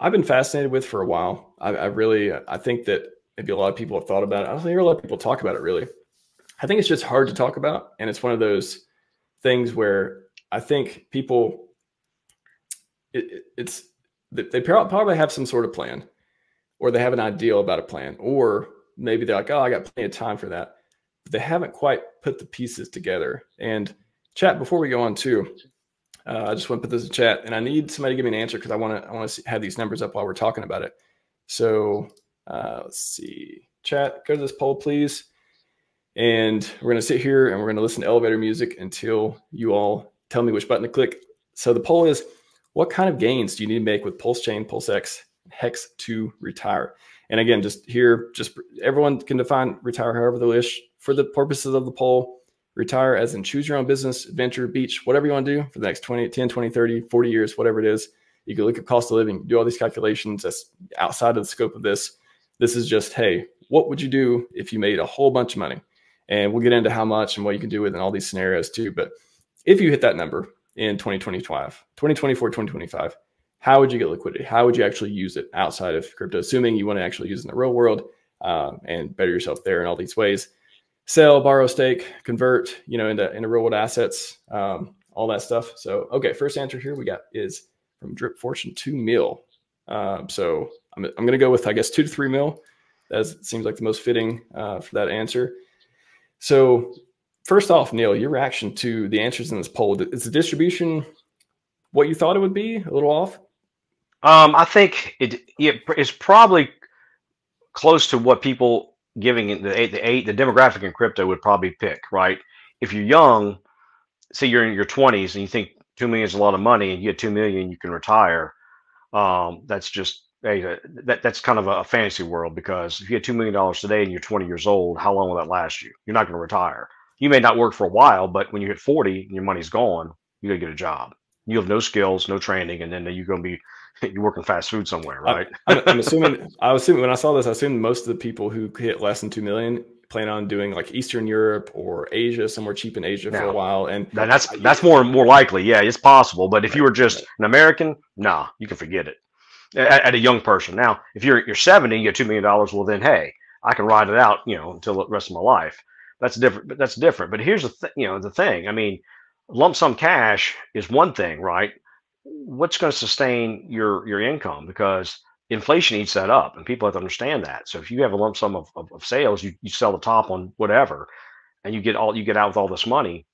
I've been fascinated with for a while. I think that maybe a lot of people have thought about it. I don't think a lot of people talk about it really. I think it's just hard to talk about. And it's one of those things where I think people, they probably have some sort of plan, or they have an ideal about a plan, or maybe they're like, oh, I got plenty of time for that. But they haven't quite put the pieces together. And chat, before we go on too, I just want to put this in chat, and I need somebody to give me an answer because I want to have these numbers up while we're talking about it. So let's see, chat, go to this poll, please. And we're going to sit here and we're going to listen to elevator music until you all tell me which button to click. So the poll is, what kind of gains do you need to make with Pulse Chain, PulseX, Hex to retire? And again, just here, just everyone can define retire however they wish. For the purposes of the poll, retire as in choose your own business, adventure, beach, whatever you want to do for the next 10, 20, 30, 40 years, whatever it is. You can look at cost of living, do all these calculations. That's outside of the scope of this. This is just, hey, what would you do if you made a whole bunch of money? And we'll get into how much and what you can do with and all these scenarios too. But if you hit that number in 2025, 2024, 2025, how would you get liquidity? How would you actually use it outside of crypto? Assuming you want to actually use it in the real world and better yourself there in all these ways. Sell, borrow, stake, convert, you know, into real world assets, all that stuff. So, okay, first answer here we got is from Drip Fortune, 2 mil. So I'm going to go with, I guess, 2 to 3 mil. That seems like the most fitting for that answer. So first off, Neil, your reaction to the answers in this poll, is the distribution what you thought it would be, a little off? I think it's probably close to what people giving it, the demographic in crypto would probably pick, right? If you're young, say you're in your 20s and you think 2 million is a lot of money and you get 2 million, you can retire. That's just, that's kind of a fantasy world, because if you had $2 million today and you're 20 years old, how long will that last you? You're not going to retire. You may not work for a while, but when you hit 40 and your money's gone, you got to get a job. You have no skills, no training, and then you're going to be you working fast food somewhere, right? I'm assuming, when I saw this, I assumed most of the people who hit less than 2 million plan on doing like Eastern Europe or Asia, somewhere cheap in Asia for a while. And that's more likely. Yeah, it's possible. But if you were just an American, nah, you can forget it. At a young person. Now, if you're 70, you get $2 million, well then, hey, I can ride it out, you know, until the rest of my life. That's different. But that's different. But here's the thing. I mean, lump sum cash is one thing, right? What's going to sustain your income? Because inflation eats that up, and people have to understand that. So if you have a lump sum of sales, you sell the top on whatever, and you get out with all this money,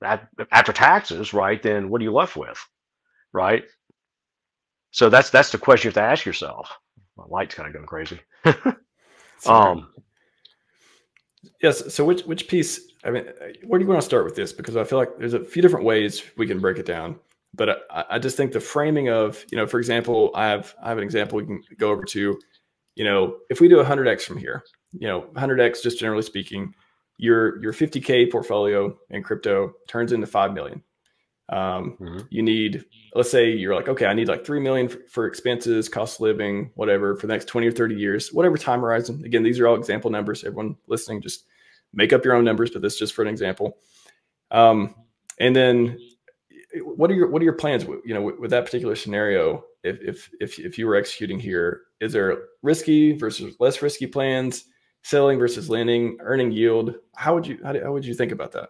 that after taxes, right? Then what are you left with, right? So that's the question you have to ask yourself. My light's kind of going crazy. Yes. So which piece, I mean, where do you want to start with this? Because I feel like there's a few different ways we can break it down, but I just think the framing of, you know, for example, I have an example we can go over to, you know, if we do 100X from here, you know, 100X, just generally speaking, your 50K portfolio in crypto turns into 5 million. You need, let's say you're like, okay, I need like 3 million for expenses, cost of living, whatever, for the next 20 or 30 years, whatever time horizon. Again, these are all example numbers. Everyone listening, just make up your own numbers, but this is just for an example. And then what are your plans, you know, with that particular scenario? If you were executing here, is there risky versus less risky plans, selling versus lending, earning yield? How would you think about that?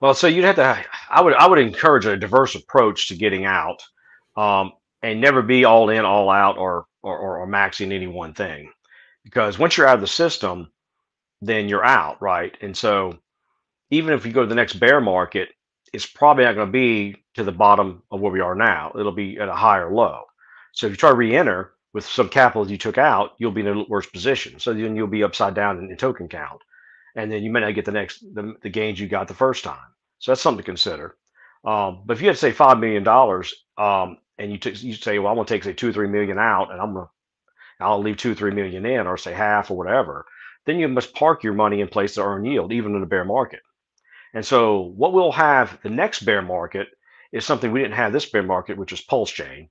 Well, so you'd have to, I would encourage a diverse approach to getting out, and never be all in, all out, or maxing any one thing, because once you're out of the system, then you're out, right? And so even if you go to the next bear market, it's probably not going to be to the bottom of where we are now. It'll be at a higher low. So if you try to re-enter with some capital you took out, you'll be in a worse position. So then you'll be upside down in token count. And then you may not get the gains you got the first time. So that's something to consider. But if you had, say, $5 million and you say, well, I'm going to take, say, 2 or 3 million out, and I'll leave 2 or 3 million in, or say half or whatever, then you must park your money in place to earn yield, even in a bear market. And so what we'll have the next bear market is something we didn't have this bear market, which is Pulse Chain,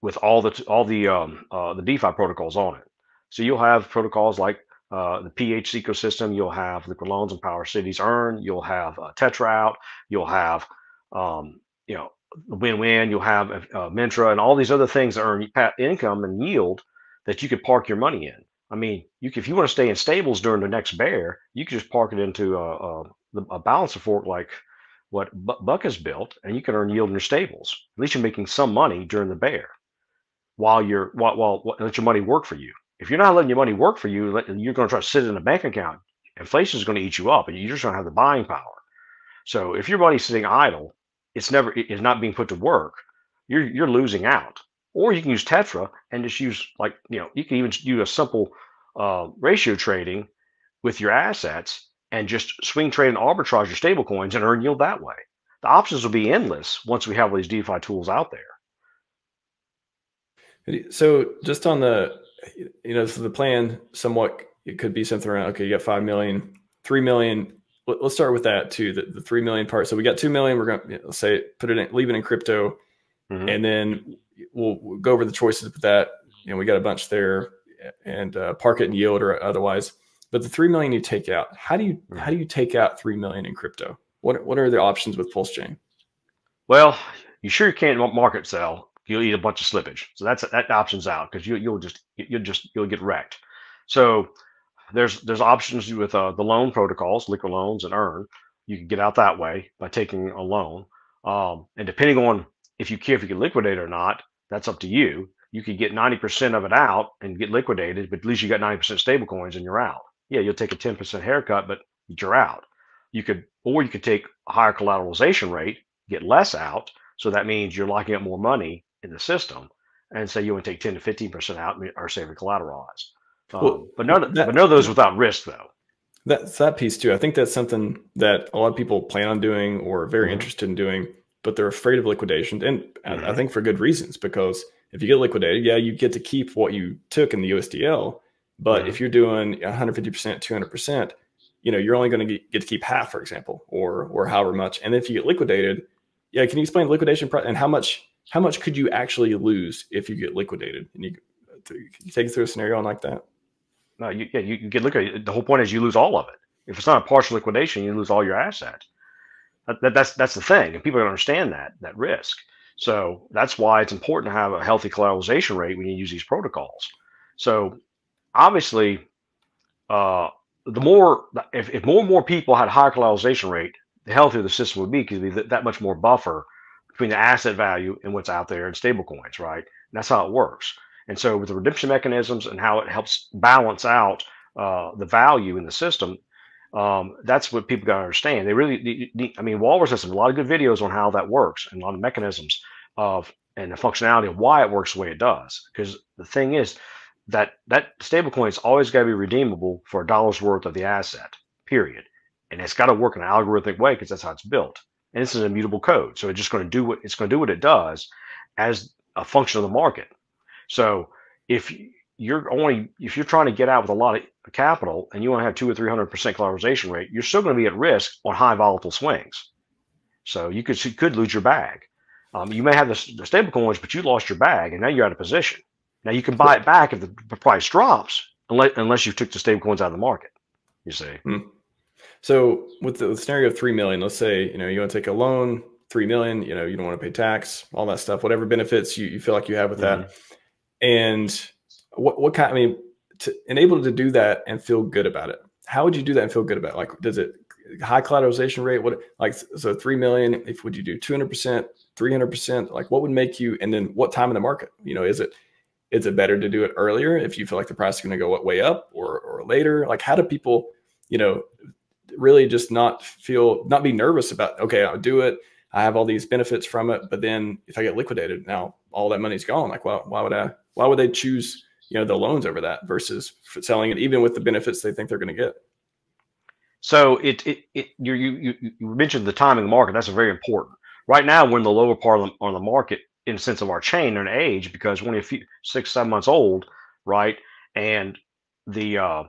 with all the DeFi protocols on it. So you'll have protocols like the PH ecosystem, you'll have Liquid Loans and Power Cities Earn, you'll have Tetra out, you'll have, you know, Win-Win, you'll have Mintra and all these other things that earn income and yield that you could park your money in. I mean, you could, if you want to stay in stables during the next bear, you can just park it into a balancer fork like what Buck has built, and you can earn yield in your stables. At least you're making some money during the bear while you're while let your money work for you. If you're not letting your money work for you, you're going to try to sit in a bank account. Inflation is going to eat you up, and you just don't have the buying power. So if your money's sitting idle, it's not being put to work. You're losing out. Or you can use Tetra and just use, like, you know, you can even do a simple ratio trading with your assets and just swing trade and arbitrage your stable coins and earn yield that way. The options will be endless once we have all these DeFi tools out there. So just on the, you know, so the plan somewhat, it could be something around, okay, you got 5 million, 3 million. Let's start with that too, the 3 million part. So we got 2 million, we're going to say, put it in, leave it in crypto. Mm-hmm. And then we'll go over the choices with that. You know, we got a bunch there, and park it in yield or otherwise. But the 3 million you take out, how do you take out 3 million in crypto? What are the options with Pulse Chain? Well, you sure can't market sell. You'll eat a bunch of slippage. So that option's out, because you'll get wrecked. So there's options with the loan protocols, Liquid Loans and Earn. You can get out that way by taking a loan. And depending on if you care if you can liquidate or not, that's up to you. You could get 90% of it out and get liquidated, but at least you got 90% stable coins and you're out. Yeah, you'll take a 10% haircut, but you're out. Or you could take a higher collateralization rate, get less out. So that means you're locking up more money in the system, and say you want to take 10 to 15% out and are saving collateralized. Well, but none of those without risk, though. That's that piece too. I think that's something that a lot of people plan on doing or are very interested in doing, but they're afraid of liquidation. And I think for good reasons, because if you get liquidated, yeah, you get to keep what you took in the USDL. But if you're doing 150%, 200%, you know, you're only going to get to keep half, for example, or however much. And if you get liquidated, yeah, can you explain liquidation and how much could you actually lose if you get liquidated? And can you take it through a scenario like that? No, you get liquidated. The whole point is you lose all of it. If it's not a partial liquidation, you lose all your assets. That's the thing, and people don't understand that risk. So that's why it's important to have a healthy collateralization rate when you use these protocols. So obviously, if more and more people had higher collateralization rate, the healthier the system would be, because it'd be that much more buffer between the asset value and what's out there in stable coins, right? And that's how it works. And so with the redemption mechanisms and how it helps balance out the value in the system, that's what people got to understand. They really, I mean, Walrus has a lot of good videos on how that works and a lot of mechanisms and the functionality of why it works the way it does. Because the thing is that stablecoin is always got to be redeemable for a dollar's worth of the asset, period. And it's got to work in an algorithmic way, because that's how it's built. And this is immutable code, so it's just going to do what it does as a function of the market. So if you're trying to get out with a lot of capital and you want to have 200 or 300% collateralization rate, you're still going to be at risk on high volatile swings. So you could lose your bag. You may have the stable coins, but you lost your bag, and now you're out of position. Now you can buy it back if the price drops, unless you took the stable coins out of the market. You see. Mm-hmm. So with the scenario of 3 million, let's say, you know, you want to take a loan, 3 million, you know, you don't want to pay tax, all that stuff, whatever benefits you feel like you have with that. And what kind, I mean, to enable to do that and feel good about it, how would you do that and feel good about it? Like, does it high collateralization rate? What, like, so 3 million, if would you do 200%, 300%, like what would make you, and then what time in the market, you know, is it better to do it earlier if you feel like the price is going to go way up or later? Like, how do people, you know, really just not be nervous about, okay, I'll do it, I have all these benefits from it, but then if I get liquidated, now all that money's gone. Like, well, why would they choose, you know, the loans over that versus selling it, even with the benefits they think they're going to get? So you mentioned the timing of the market. That's very important. Right now we're in the lower part on the market in the sense of our chain and age, because we're only a few 6-7 months old, right? And the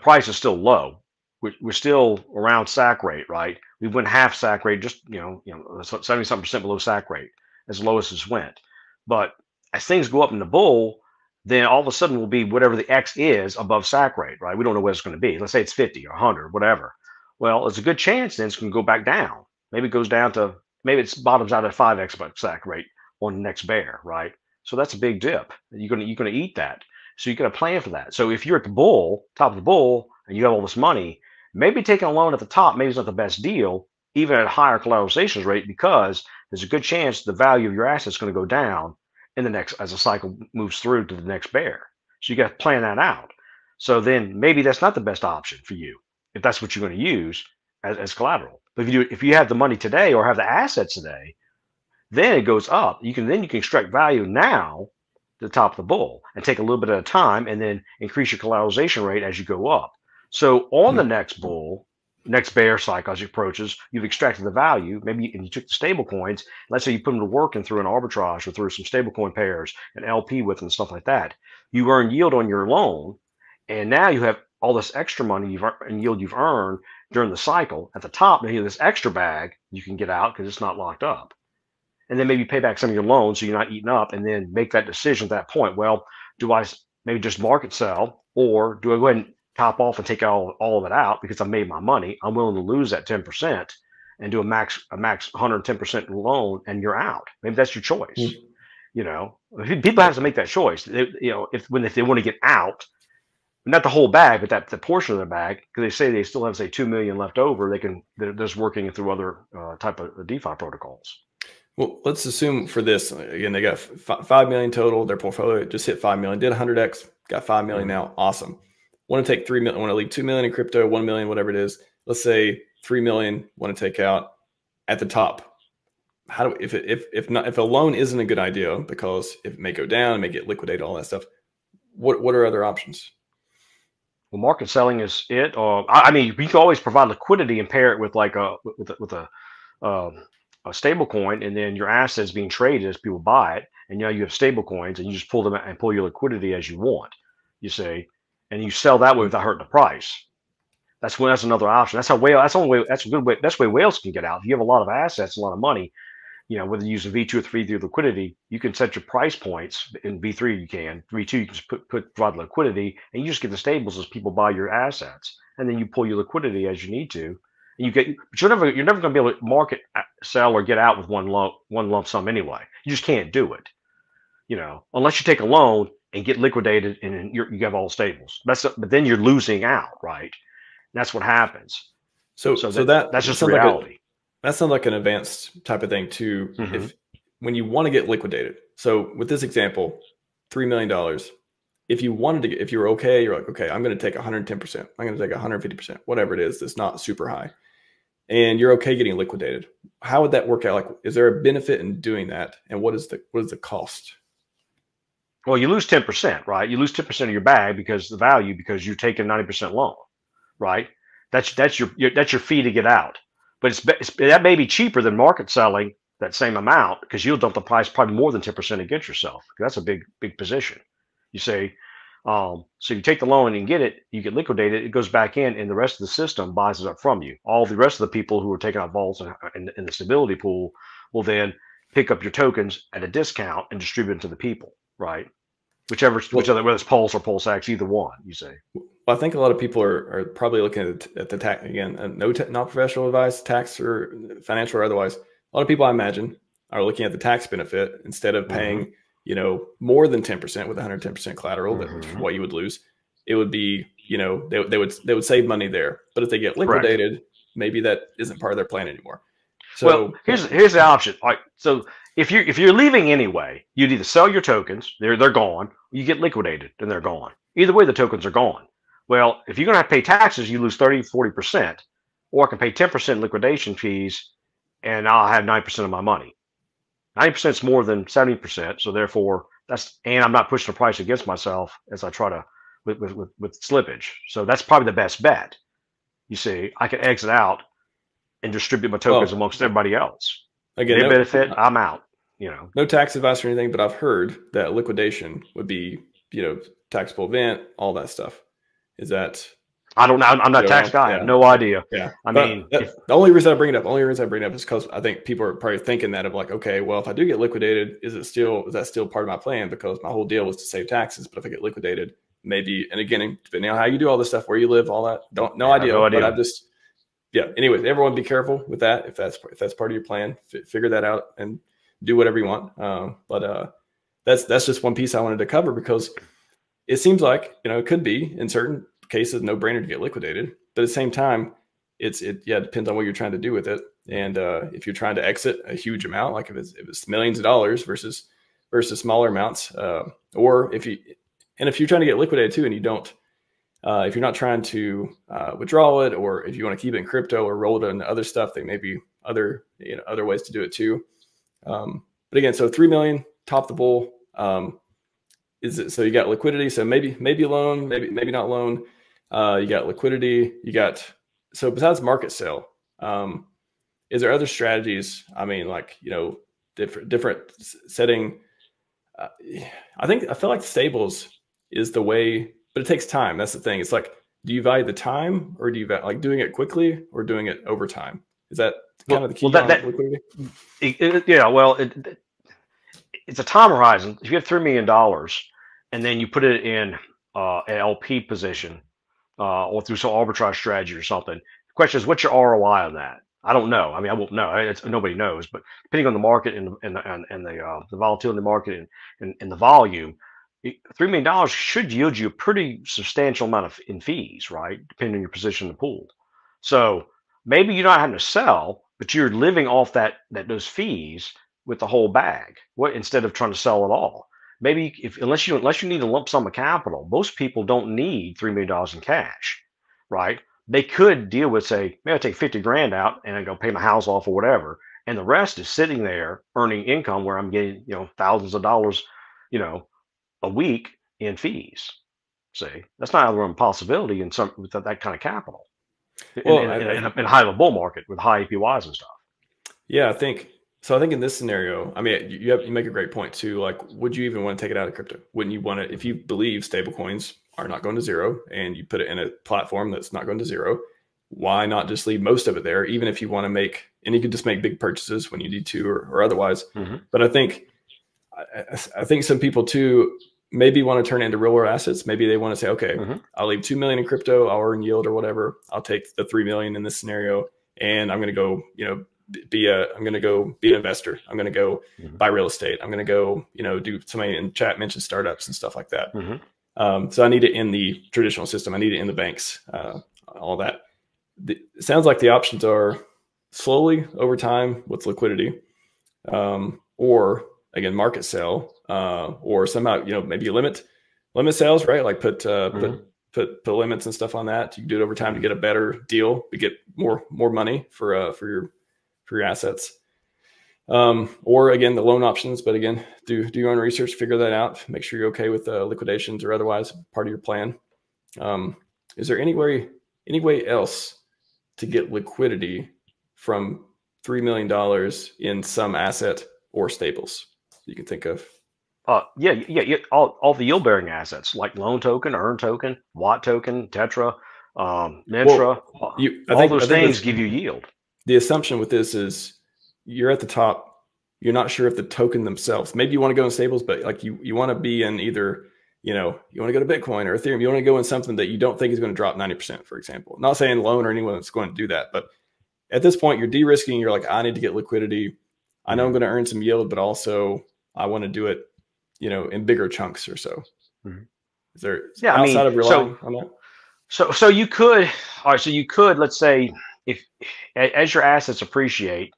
price is still low. We're still around SAC rate, right? We went half SAC rate, just, you know, 70-something% below SAC rate, as low as this went. But as things go up in the bull, then all of a sudden we'll be whatever the X is above SAC rate, right? We don't know what it's going to be. Let's say it's 50 or 100, whatever. Well, it's a good chance then it's going to go back down. Maybe it goes down to maybe it's bottoms out at 5x stack rate on the next bear, right? So that's a big dip. You're gonna eat that. So you got to plan for that. So if you're at the bull, top of the bull, and you have all this money, maybe taking a loan at the top, maybe it's not the best deal, even at a higher collateralization rate, because there's a good chance the value of your asset is going to go down in the next, as the cycle moves through to the next bear. So you got to plan that out. So then maybe that's not the best option for you if that's what you're going to use as collateral. But if you do, if you have the money today or have the assets today, then it goes up. You can extract value now to the top of the bull and take a little bit at a time, and then increase your collateralization rate as you go up. So on the next bull, next bear cycle as it approaches, you've extracted the value. Maybe you took the stable coins. Let's say you put them to work and through an arbitrage or through some stable coin pairs and LP with them and stuff like that. You earn yield on your loan, and now you have all this extra money and yield you've earned during the cycle at the top. Now you have this extra bag you can get out because it's not locked up. And then maybe pay back some of your loans so you're not eating up, and then make that decision at that point. Well, do I maybe just market sell, or do I go ahead and top off and take all of it out because I made my money? I'm willing to lose that 10% and do a max 110% loan, and you're out. Maybe that's your choice. Mm-hmm. You know, people have to make that choice. They, you know, if they want to get out, not the whole bag, but that the portion of the bag, because they say they still have, say, 2 million left over. They're just working it through other type of DeFi protocols. Well, let's assume for this, again, they got 5 million total. Their portfolio just hit 5 million, did 100X, got 5 million now. Awesome. Want to take 3 million, want to leave 2 million in crypto, 1 million, whatever it is. Let's say 3 million want to take out at the top. How do, if a loan isn't a good idea because it may go down, it may get liquidated, all that stuff, what are other options? Well, market selling is it. I mean, you can always provide liquidity and pair it with like a stable coin, and then your assets being traded as people buy it, and now you have stable coins, and you just pull them out and pull your liquidity as you want, you see, and you sell that way without hurting the price. That's another option. That's how whale. That's the only way. That's a good way. That's the way whales can get out. If you have a lot of assets, a lot of money, you know, whether you use a V2 or V3 liquidity, you can set your price points in V3. You can V2. You can just provide liquidity, and you just get the stables as people buy your assets, and then you pull your liquidity as you need to. You get, but you're never going to be able to market, sell, or get out with one lump sum anyway. You just can't do it, you know, unless you take a loan and get liquidated and you have all stables. But then you're losing out, right? And that's what happens. So that's just reality. That sounds like an advanced type of thing too. Mm-hmm. When you want to get liquidated. So with this example, $3 million. If you were okay, you're like, okay, I'm going to take 110%. I'm going to take 150%. Whatever it is, that's not super high. And you're okay getting liquidated. How would that work out? Like, is there a benefit in doing that? And what is the cost? Well, you lose 10%, right? You lose 10% of your bag because the value, because you take a 90% loan, right? That's your fee to get out. But that may be cheaper than market selling that same amount, because you'll dump the price probably more than 10% against yourself. That's a big position, you see. So you take the loan and get it, you get liquidated, it goes back in, and the rest of the system buys it up from you. All the rest of the people who are taking out vaults in the stability pool will then pick up your tokens at a discount and distribute them to the people, right? Whether it's Pulse or PulseX, either one, you say. Well, I think a lot of people are probably looking at the tax, again, not professional advice, tax or financial or otherwise. A lot of people, I imagine, are looking at the tax benefit instead of paying, you know, more than 10% with 110% collateral, that's what you would lose. It would be, you know, they would save money there. But if they get liquidated, maybe that isn't part of their plan anymore. So, well, here's the option. All right, so if you're leaving anyway, you'd either sell your tokens, they're gone, you get liquidated, and they're gone. Either way, the tokens are gone. Well, if you're going to have to pay taxes, you lose 30, 40%, or I can pay 10% liquidation fees, and I'll have 9% of my money. 90% is more than 70%, so therefore and I'm not pushing the price against myself as I try to with slippage. So that's probably the best bet. You see, I can exit out and distribute my tokens amongst everybody else. Again, they benefit, I'm out. You know, no tax advice or anything, but I've heard that liquidation would be, you know, taxable event, all that stuff. Is that? I don't know. I'm not a tax guy. Yeah. I have no idea. Yeah. The only reason I bring it up is because I think people are probably thinking that of like, okay, well, if I do get liquidated, is that still part of my plan? Because my whole deal was to save taxes. But if I get liquidated, maybe, and again, depending on how you do all this stuff, where you live, all that, no idea. But I just, yeah, anyways, everyone be careful with that. If that's part of your plan, figure that out and do whatever you want. That's just one piece I wanted to cover, because it seems like, you know, it could be in certain cases no brainer to get liquidated, but at the same time, it depends on what you're trying to do with it. And if you're trying to exit a huge amount, like if it's millions of dollars versus smaller amounts, or if you're trying to get liquidated too, and you don't, if you're not trying to withdraw it, or if you want to keep it in crypto or roll it into other stuff, there may be other ways to do it too. But again, so 3 million, top the bull. Is it, so you got liquidity? So maybe loan, maybe not loan. You got liquidity. You got, so besides market sell, is there other strategies? I mean, like, you know, different setting. I feel like stables is the way, but it takes time. That's the thing. It's like, do you value the time, or do you value, like, doing it quickly or doing it over time? Is that kind of the key? Well, that, liquidity? It's a time horizon. If you have $3 million and then you put it in an LP position or through some arbitrage strategy or something, the question is, what's your ROI on that? I don't know. I mean, I won't know. Nobody knows. But depending on the market and the volatility in the market and the volume, $3 million should yield you a pretty substantial amount in fees, right? Depending on your position in the pool. So maybe you're not having to sell, but you're living off those fees with the whole bag. Instead of trying to sell it all, maybe unless you need a lump sum of capital, most people don't need $3 million in cash, right? They could deal with, say, maybe I take 50 grand out and I go pay my house off or whatever, and the rest is sitting there earning income where I'm getting, you know, thousands of dollars, you know, a week in fees. See, that's not out of the realm of possibility in some with that kind of capital. Well, in a high of a bull market with high APYs and stuff. Yeah, I think in this scenario, I mean, you make a great point too. Like, would you even want to take it out of crypto? Wouldn't you want to, if you believe stablecoins are not going to zero and you put it in a platform that's not going to zero, why not just leave most of it there? Even if you want to make, and you can just make big purchases when you need to, or otherwise. Mm-hmm. But I think some people too, maybe want to turn it into real world assets. Maybe they want to say, okay, mm-hmm, I'll leave 2 million in crypto, I'll earn yield or whatever. I'll take the 3 million in this scenario, and I'm going to go, you know, I'm going to go be an investor. I'm going to go, mm-hmm, buy real estate. I'm going to go, you know, do, somebody in chat mentioned startups and stuff like that. Mm-hmm. So I need it in the traditional system. I need it in the banks, all that. It sounds like the options are slowly over time with liquidity, or again, market sell, or somehow, you know, maybe limit sales, right? Like put limits and stuff on that. You can do it over time to get a better deal, to get more money for your assets, or again, the loan options. But again, do your own research, figure that out, make sure you're okay with liquidations or otherwise part of your plan. Is there any way else to get liquidity from $3 million in some asset or stables you can think of? All the yield bearing assets like loan token, earn token, watt token, Tetra, Mintra, all those things give you yield. The assumption with this is you're at the top. You're not sure if the token themselves, maybe you want to go in stables, but like you want to be in either, you know, you want to go to Bitcoin or Ethereum. You want to go in something that you don't think is going to drop 90%, for example. I'm not saying loan or anyone that's going to do that, but at this point you're de-risking. You're like, I need to get liquidity. I know I'm going to earn some yield, but also I want to do it, you know, in bigger chunks or so. Mm-hmm. Is there, yeah, outside, I mean, of relying on that? So you could, all right. So you could, let's say, if as your assets appreciate,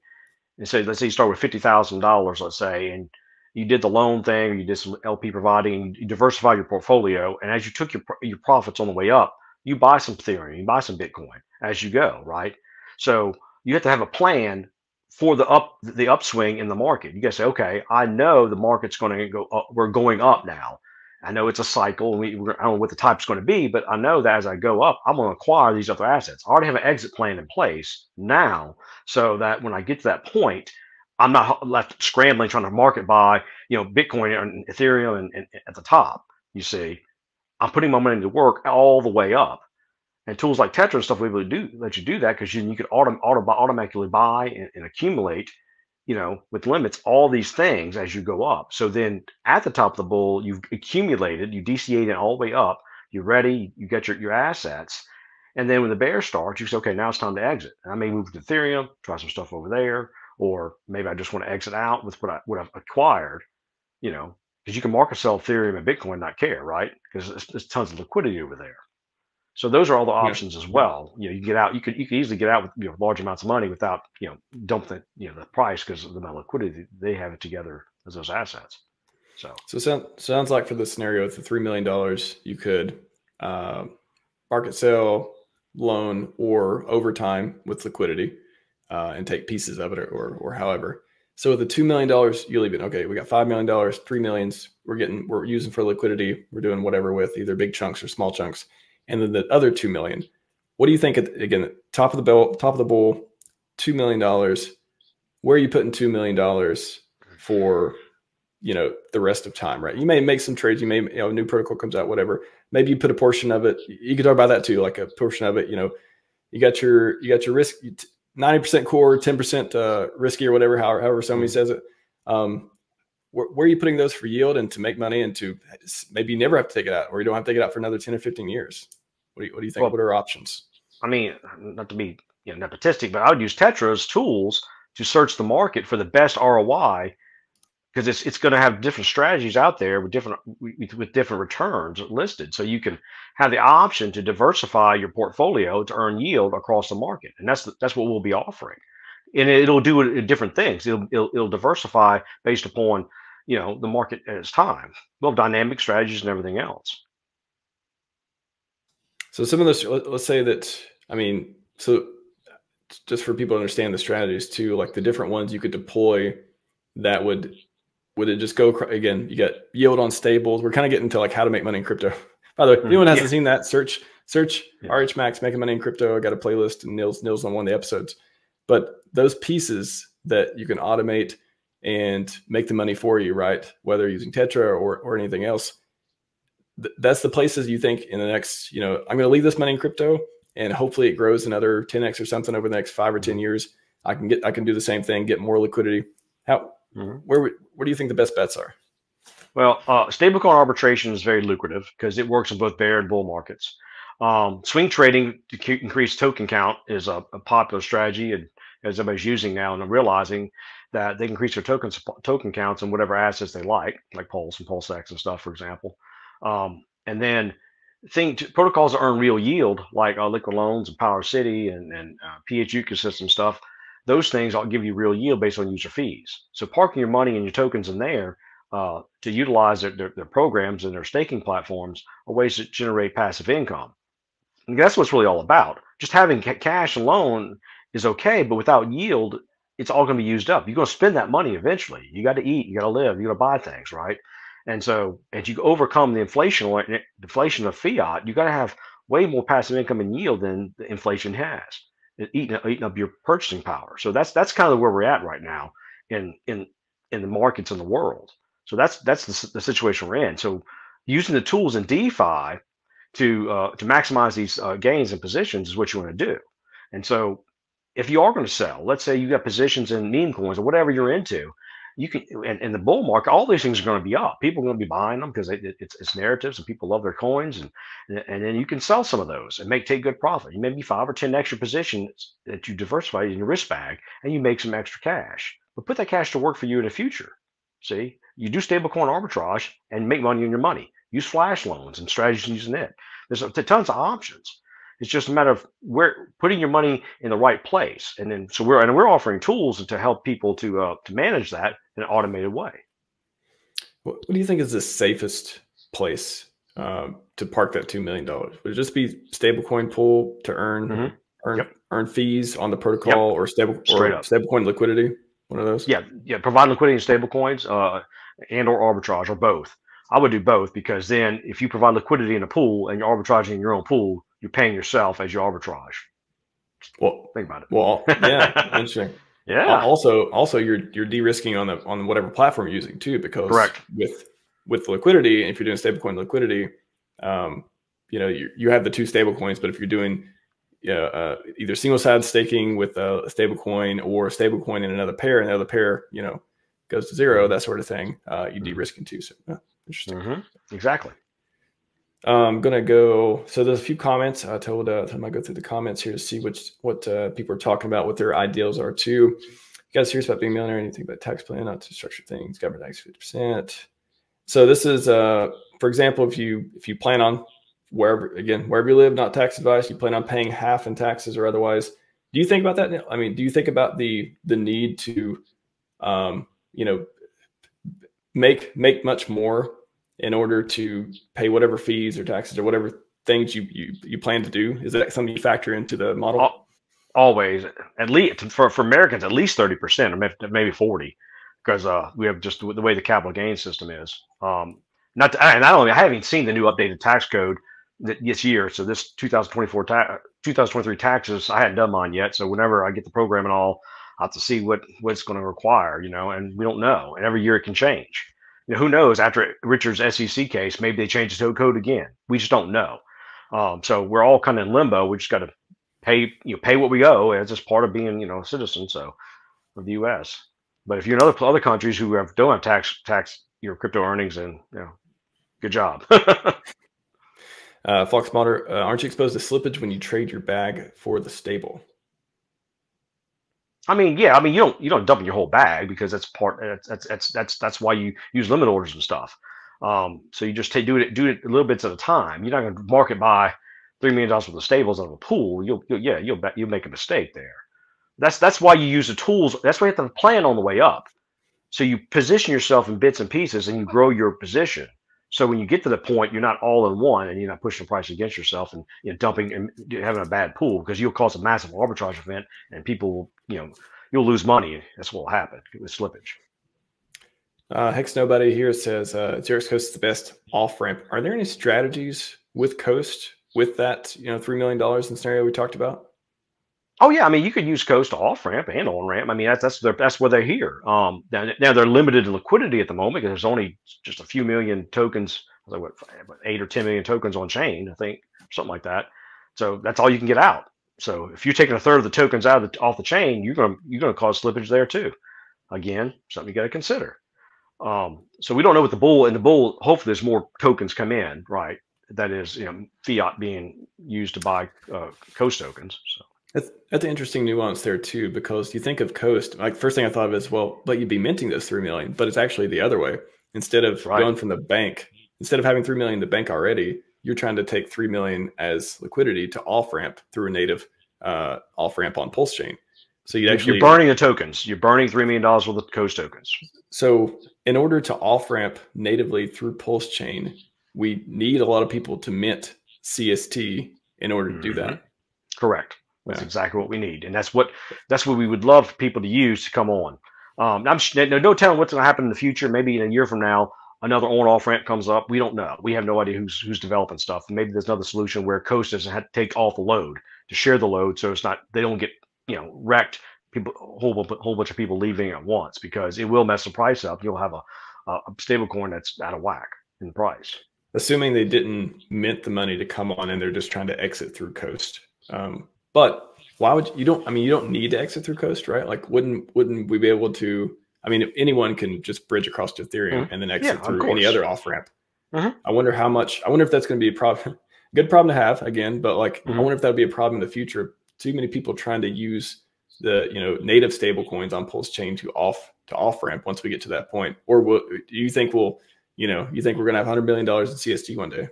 and so let's say you start with $50,000, let's say, and you did the loan thing, or you did some LP providing, you diversify your portfolio, and as you took your profits on the way up, you buy some Ethereum, you buy some Bitcoin as you go, right? So you have to have a plan for the upswing in the market. You got to say, okay, I know the market's going to go up, we're going up now. I know it's a cycle. I don't know what the type's going to be, but I know that as I go up, I'm going to acquire these other assets. I already have an exit plan in place now, so that when I get to that point, I'm not left scrambling trying to market buy, you know, Bitcoin and Ethereum and at the top. You see, I'm putting my money to work all the way up, and tools like Tetra and stuff will be able to let you do that, because you could automatically buy and accumulate, you know, with limits, all these things as you go up. So then at the top of the bull, you've accumulated, you DCA'd it all the way up, you're ready, you get your assets, And then when the bear starts, you say, okay, now it's time to exit. And I may move to Ethereum, try some stuff over there, or maybe I just want to exit out with what I've acquired, you know, because you can market sell Ethereum and Bitcoin and not care, right? Because there's tons of liquidity over there. So those are all the options as well. You know, you get out, you could easily get out with large amounts of money without, dump the, the price because of the amount of liquidity they have it together as those assets. So sounds like for the scenario with the $3 million, you could market sell, loan, or over time with liquidity and take pieces of it or however. So with the $2 million, you leave it. Okay, we got $5 million, $3 million we're using for liquidity. We're doing whatever with either big chunks or small chunks. And then the other $2 million, what do you think, again, top of the bowl, $2 million, where are you putting $2 million for, the rest of time, right? You may make some trades, you may, a new protocol comes out, whatever. Maybe you put a portion of it, you could talk about that too, like a portion of it, you got your risk, 90% core, 10% risky or whatever, however somebody says it. Where are you putting those for yield and to make money and to maybe you never have to take it out or you don't have to take it out for another 10 or 15 years? What do you think? Well, what are options? I mean, not to be nepotistic, but I would use Tetra's tools to search the market for the best ROI because it's going to have different strategies out there with different returns listed. So you can have the option to diversify your portfolio to earn yield across the market. And that's what we'll be offering. And it'll do different things. It'll diversify based upon the market at its time. Well, dynamic strategies and everything else. So some of this, let's say that, I mean, so just for people to understand the strategies too, like the different ones you could deploy that would it just go, again, you got yield on stables. We're kind of getting to like how to make money in crypto. By the way, anyone hasn't seen that, search RH Max, making money in crypto. I got a playlist and Neil's on one of the episodes. But those pieces that you can automate and make the money for you, right? Whether using Tetra or anything else, that's the places you think in the next, I'm going to leave this money in crypto and hopefully it grows another 10X or something over the next 5 or 10 years. I can do the same thing, get more liquidity. Where do you think the best bets are? Well, stablecoin arbitration is very lucrative because it works in both bear and bull markets. Swing trading to increase token count is a popular strategy and as everybody's using now, and I'm realizing that they can increase their token counts on whatever assets they like Pulse and PulseX and stuff, for example. And then protocols that earn real yield, like Liquid Loans and Power City and PH ecosystem stuff, those things all give you real yield based on user fees. So parking your money and your tokens in there to utilize their programs and their staking platforms are ways to generate passive income. And that's what it's really all about. Just having cash alone is okay, but without yield, it's all going to be used up. You're going to spend that money eventually. You got to eat, you got to live, you got to buy things, right? And so, as you overcome the deflation of fiat, you got to have way more passive income and yield than the inflation has, eating up your purchasing power. So that's kind of where we're at right now in the markets in the world. So that's the situation we're in. So using the tools in DeFi to maximize these gains and positions is what you want to do. And so, if you are going to sell, let's say you got positions in meme coins or whatever you're into, you can, and in the bull market, all these things are going to be up. People are going to be buying them because it's narratives and people love their coins. And then you can sell some of those and take good profit. You maybe 5 or 10 extra positions that you diversify in your risk bag and you make some extra cash, but put that cash to work for you in the future. See, you do stablecoin arbitrage and make money on your money. Use flash loans and strategies using it. There's tons of options. It's just a matter of putting your money in the right place, and then we're offering tools to help people to manage that in an automated way. What do you think is the safest place to park that $2 million? Would it just be stablecoin pool to earn fees on the protocol, or stablecoin liquidity? One of those. Yeah. Provide liquidity in stablecoins and or arbitrage or both. I would do both because then if you provide liquidity in a pool and you're arbitraging in your own pool, you're paying yourself as you arbitrage. Well, think about it. Well, yeah, interesting. Yeah. Also, you're de-risking on whatever platform you're using too, because with liquidity, if you're doing stablecoin liquidity, you have the two stablecoins, but if you're doing either single side staking with a stablecoin or a stablecoin in another pair, goes to zero, that sort of thing, you're de-risking too. So, interesting. Exactly. I'm going to go, so there's a few comments. I told them I go through the comments here to see what people are talking about, what their ideals are too. You guys serious about being a millionaire? Anything about tax plan, not to structure things, government tax 50%. So this is, for example, if you plan on wherever you live, not tax advice, you plan on paying half in taxes or otherwise. Do you think about that? I mean, do you think about the need to, you know, make much more in order to pay whatever fees or taxes or whatever things you plan to do? Is that something you factor into the model? Always, at least for Americans, at least 30% or maybe 40%, because we have just the way the capital gain system is. Not to, and I haven't seen the new updated tax code this year. So this 2023 taxes, I hadn't done mine yet. So whenever I get the program and all, I'll have to see what it's going to require, you know, and we don't know. And every year it can change. You know, who knows? After Richard's SEC case, maybe they change the code again. We just don't know. So we're all kind of in limbo. We just got to pay, you know, pay what we owe as just part of being, you know, a citizen. So of the U.S. But if you're in other countries who have, don't have tax your crypto earnings, and you know, good job. Fox Modder, aren't you exposed to slippage when you trade your bag for the stable? I mean, yeah. I mean, you don't dump your whole bag, because that's part. That's why you use limit orders and stuff. So you just do it a little bits at a time. You're not going to market buy $3 million worth of stables out of a pool. You'll make a mistake there. That's why you use the tools. That's why you have to plan on the way up. So you position yourself in bits and pieces, and you grow your position. So when you get to the point, you're not all in one, and you're not pushing the price against yourself and, you know, dumping and having a bad pool, because you'll cause a massive arbitrage event, and people will, you know, you'll lose money. That's what will happen with slippage. Hex Nobody here says, Zurich's Coast is the best off-ramp. Are there any strategies with Coast with that, you know, $3 million in scenario we talked about? Oh yeah, I mean, you could use Coast to off-ramp and on-ramp. I mean, that's where they're here. Now they're limited in liquidity at the moment, because there's only just a few million tokens, like what, 8 or 10 million tokens on chain, I think, something like that. So that's all you can get out. So if you're taking a third of the tokens out of off the chain, you're gonna cause slippage there too. Again, something you got to consider. So we don't know what the bull. Hopefully, there's more tokens come in, right? That is, you know, fiat being used to buy Coast tokens. So. That's an interesting nuance there too, because you think of Coast, like first thing I thought of is, well, but you'd be minting those 3 million, but it's actually the other way. Instead of going from the bank, instead of having 3 million in the bank already, you're trying to take 3 million as liquidity to off ramp through a native off ramp on Pulse Chain. So you're burning the tokens. You're burning $3 million worth of Coast tokens. So in order to off ramp natively through Pulse Chain, we need a lot of people to mint CST in order to do that. Correct. That's exactly what we need, and that's what we would love for people to use to come on. No telling what's going to happen in the future. Maybe in a year from now, another on-off ramp comes up. We don't know. We have no idea who's developing stuff. Maybe there's another solution where Coast doesn't have to take all the load, to share the load, so it's not, they don't get, you know, wrecked. People, a whole bunch of people leaving at once, because it will mess the price up. You'll have a stable coin that's out of whack in the price. Assuming they didn't mint the money to come on, and they're just trying to exit through Coast. But why would you don't? I mean, you don't need to exit through Coast, right? Like, wouldn't we be able to? I mean, if anyone can just bridge across to Ethereum and then exit through any other off ramp. I wonder how much. I wonder if that's going to be a problem. Good problem to have, again, but like, I wonder if that would be a problem in the future. Too many people trying to use the, you know, native stable coins on Pulse Chain to off ramp once we get to that point. Or do you think we're going to have $100 million in CST one day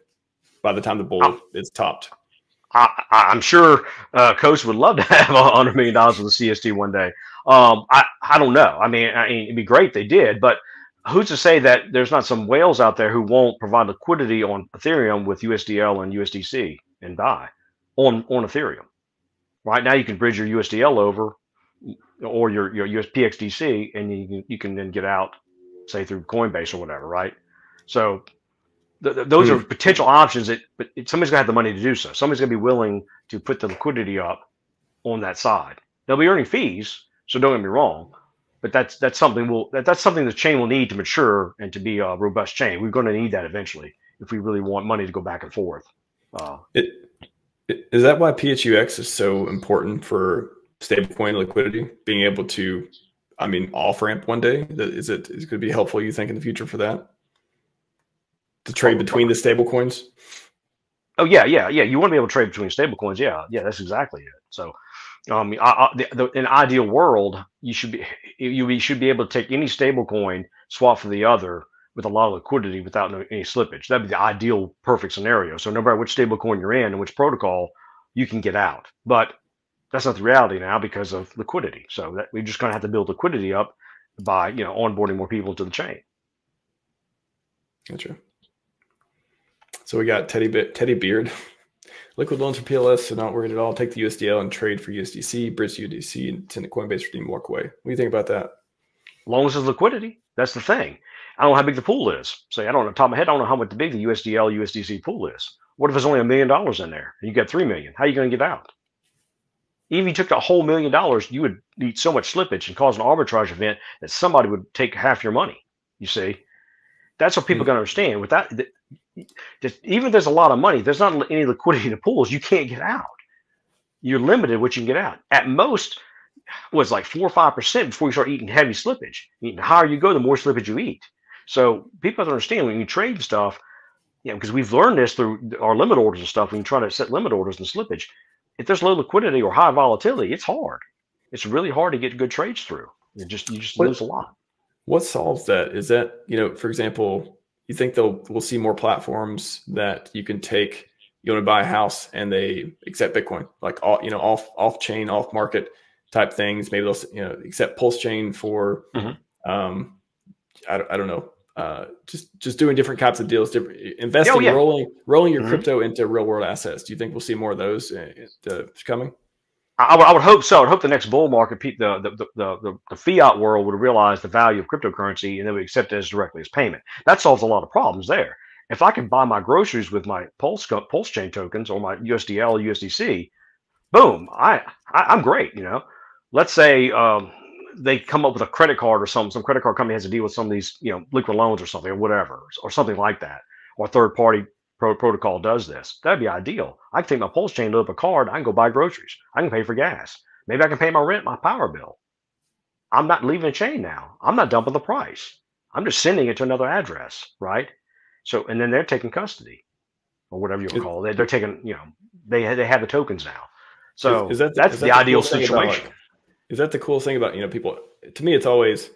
by the time the bull is topped? I'm sure Coast would love to have $100 million with the CST one day. I don't know. I mean, it'd be great if they did, but who's to say that there's not some whales out there who won't provide liquidity on Ethereum with USDL and USDC and buy on Ethereum. Right now, you can bridge your USDL over, or your PXDC, and you can then get out, say through Coinbase or whatever. Right, so. Those are potential options, but somebody's gonna have the money to do so. Somebody's gonna be willing to put the liquidity up on that side. They'll be earning fees, so don't get me wrong, but that's something the chain will need to mature and to be a robust chain. We're going to need that eventually if we really want money to go back and forth. Is that why PHUX is so important for stablecoin liquidity? Being able to, I mean, off ramp one day. Is it going to be helpful, you think, in the future for that? The trade between the stable coins? Oh yeah. You want to be able to trade between stablecoins. Yeah. That's exactly it. So, in an ideal world, you should be able to take any stablecoin, swap for the other with a lot of liquidity without any slippage. That'd be the ideal, perfect scenario. So no matter which stablecoin you're in and which protocol, you can get out. But that's not the reality now because of liquidity. So that we're just going to have to build liquidity up by onboarding more people to the chain. Gotcha. So we got Teddy Beard. Liquid loans for PLS, so not worried at all. Take the USDL and trade for USDC, bridge USDC, and send to Coinbase, redeem, walk away. What do you think about that? Long as there's liquidity, that's the thing. I don't know how big the pool is. Say, I don't know, top of my head, I don't know how much big the USDL, USDC pool is. What if there's only $1 million in there and you got 3 million? How are you going to get out? Even if you took the whole $1 million, you would need so much slippage and cause an arbitrage event that somebody would take half your money, you see. That's what people can understand. With that, even if there's a lot of money, there's not any liquidity in the pools, you can't get out. You're limited what you can get out. At most, was like 4 or 5% before you start eating heavy slippage. The higher you go, the more slippage you eat. So people have to understand when you trade stuff, because we've learned this through our limit orders and stuff, when you try to set limit orders and slippage, if there's low liquidity or high volatility, it's hard. It's really hard to get good trades through. You just lose a lot. What solves that? Is that, for example, you think we'll see more platforms that you can take, you want to buy a house and they accept Bitcoin, like off chain, off market type things. Maybe they'll accept Pulse Chain for, I don't know, just doing different types of deals, investing, rolling your crypto into real world assets. Do you think we'll see more of those coming? I would hope so. I'd hope the next bull market, the fiat world would realize the value of cryptocurrency and they would accept it as directly as payment. That solves a lot of problems there. If I can buy my groceries with my Pulse Chain tokens or my USDL, USDC, boom, I'm great. Let's say they come up with a credit card or something. Some credit card company has to deal with some of these, liquid loans or something or whatever, or something like that, or third party protocol does this. That'd be ideal. I can take my Pulse Chain, load up a card, I can go buy groceries. I can pay for gas. Maybe I can pay my rent, my power bill. I'm not leaving the chain now. I'm not dumping the price. I'm just sending it to another address, right? So, and then they're taking custody or whatever you call it. They're taking, they have the tokens now. So that's the ideal situation. Is that the cool thing about, people, to me, it's always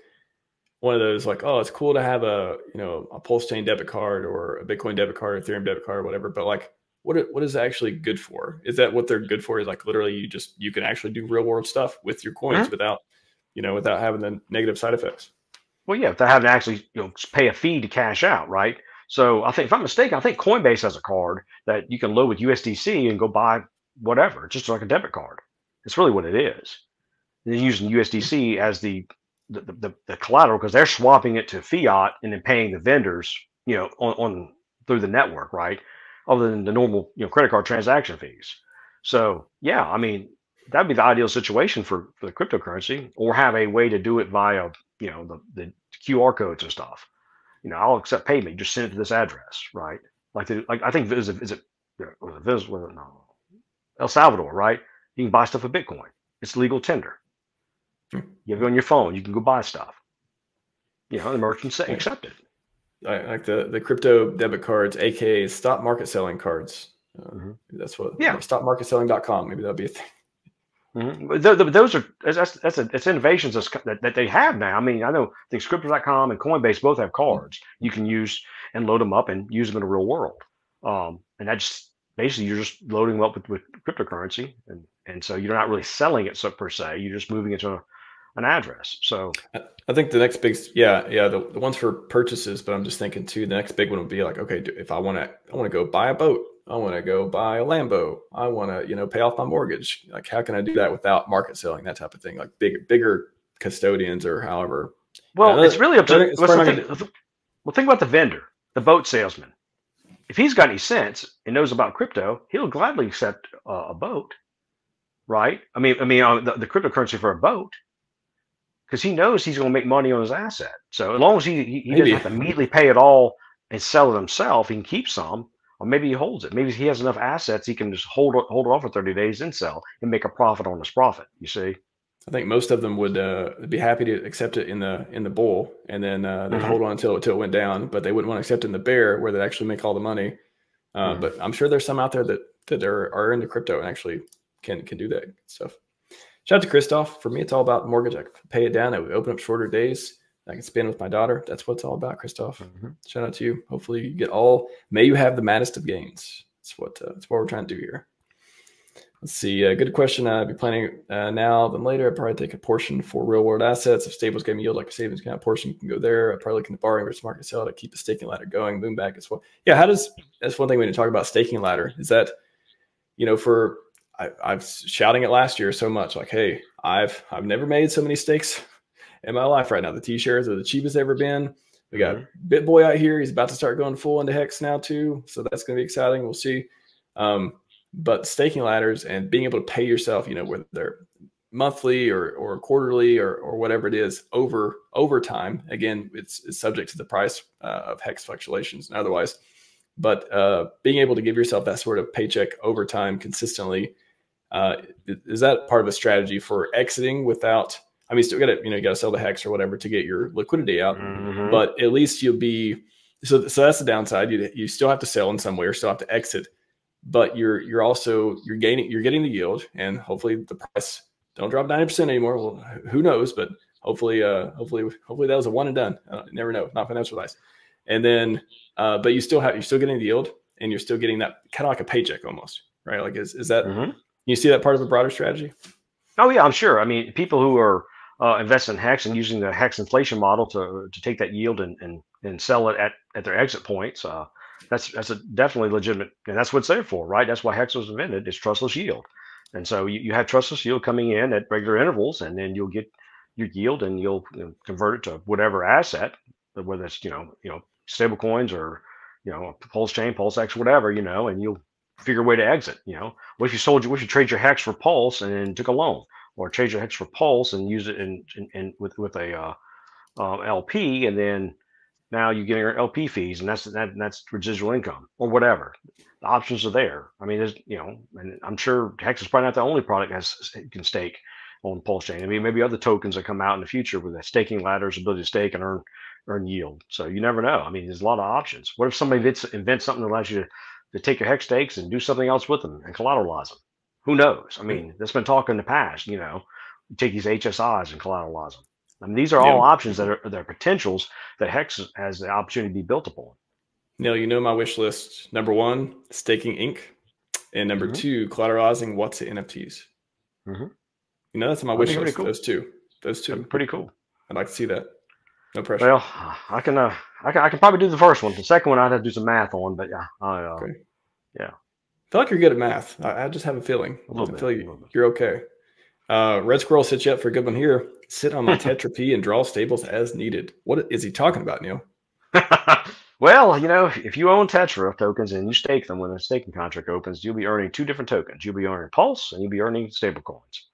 one of those like, oh, it's cool to have a, a Pulse Chain debit card or a Bitcoin debit card or Ethereum debit card or whatever. But like, what is it actually good for? Is that what they're good for? Is like literally you can actually do real world stuff with your coins without, without having the negative side effects. Well, yeah, without having to actually, pay a fee to cash out, right? So I think, if I'm mistaken, I think Coinbase has a card that you can load with USDC and go buy whatever, just like a debit card. It's really what it is. They're using USDC as the collateral because they're swapping it to fiat and then paying the vendors, on through the network, right? Other than the normal, credit card transaction fees. So yeah, I mean, that'd be the ideal situation for the cryptocurrency, or have a way to do it via, the QR codes and stuff. I'll accept payment. Just send it to this address, right? Like I think El Salvador, right? You can buy stuff with Bitcoin. It's legal tender. You have it on your phone. You can go buy stuff. The merchants accept it. I like the crypto debit cards, aka stop market selling cards. That's what. Yeah. Stopmarketselling.com. Maybe that'll be a thing. Those are that's innovations that they have now. I mean, I think crypto.com and Coinbase both have cards you can use and load them up and use them in the real world. And that just basically you're just loading them up with cryptocurrency, and so you're not really selling it per se. You're just moving it to an address. So I think the next big, the ones for purchases, but I'm just thinking too, the next big one would be like, okay, if I want to go buy a boat, I want to go buy a Lambo, I want to, pay off my mortgage. Like, how can I do that without market selling, that type of thing? Like bigger custodians or however. Well, it's really up to, think about the vendor, the boat salesman. If he's got any sense and knows about crypto, he'll gladly accept a boat, right? The cryptocurrency for a boat, because he knows he's going to make money on his asset. So as long as he doesn't have to immediately pay it all and sell it himself, he can keep some, or maybe he holds it. Maybe he has enough assets he can just hold it off for 30 days and sell and make a profit on his profit. You see, I think most of them would be happy to accept it in the bull, and then they'd hold on until it went down, but they wouldn't want to accept it in the bear where they'd actually make all the money. But I'm sure there's some out there that are into crypto and actually can do that stuff. Shout out to Christophe. For me, it's all about mortgage. I pay it down. I would open up shorter days. I can spend with my daughter. That's what it's all about, Christophe. Shout out to you. Hopefully you get all, may you have the maddest of gains. That's what we're trying to do here. Let's see. Good question. I'd be planning now than later. I'd probably take a portion for real world assets. If stables gave me yield like a savings account, portion can go there. I'd probably look into borrowing versus market sell to keep the staking ladder going. Boom back as well. Yeah. That's one thing we need to talk about, staking ladder, is that, you know, for, I was shouting it last year so much, like, hey, I've never made so many stakes in my life right now. The T-shares are the cheapest they've ever been. We got BitBoy out here. He's about to start going full into Hex now too. So that's going to be exciting. We'll see. But staking ladders and being able to pay yourself, you know, whether they're monthly or quarterly or whatever it is over time. Again, it's subject to the price of Hex fluctuations and otherwise. But being able to give yourself that sort of paycheck over time consistently, is that part of a strategy for exiting without, I mean, still got to, you know, you got to sell the Hex or whatever to get your liquidity out, but at least you'll be, so that's the downside. You still have to sell in some way or still have to exit, but you're also, you're getting the yield, and hopefully the price don't drop 90% anymore. Well, who knows, but hopefully, hopefully that was a one and done. You never know, not financial advice. And then, but you're still getting the yield, and you're still getting that kind of like a paycheck almost, right? Like, is that, you see that part of the broader strategy? Oh yeah, I'm sure. I mean, people who are investing in Hex and using the Hex inflation model to take that yield and sell it at their exit points, that's a definitely legitimate, and that's what it's there for, right? That's why Hex was invented, is trustless yield. And so you have trustless yield coming in at regular intervals, and then you'll get your yield, and you'll convert it to whatever asset, whether it's stable coins or Pulse Chain, PulseX, whatever, and you'll figure a way to exit. What if you sold what if you trade your Hex for Pulse and then took a loan, or trade your Hex for Pulse and use it in with a LP, and then now you're getting your LP fees, and that's residual income or whatever. The options are there. I mean, there's and I'm sure Hex is probably not the only product that can stake on Pulse Chain. I mean, maybe other tokens that come out in the future with that staking ladders, ability to stake and earn yield. So you never know. I mean, there's a lot of options. What if somebody invents something that allows you to take your Hex stakes and do something else with them and collateralize them? Who knows? I mean, there's been talk in the past, take these HSIs and collateralize them. I mean, these are all options that are potentials that Hex has the opportunity to be built upon. Neil, my wish list, #1, staking Inc. And #2, collateralizing what's the NFTs. That's my wish list, cool. Those two. That's pretty cool. I'd like to see that. No pressure. Well, I can probably do the first one. The second one, I'd have to do some math on, but yeah. Yeah. I feel like you're good at math. I just have a feeling. You're okay. Red Squirrel sits you up for a good one here. Sit on my Tetra P and draw stables as needed. What is he talking about, Neil? Well, if you own Tetra tokens and you stake them when a staking contract opens, you'll be earning 2 different tokens. You'll be earning Pulse, and you'll be earning stable coins,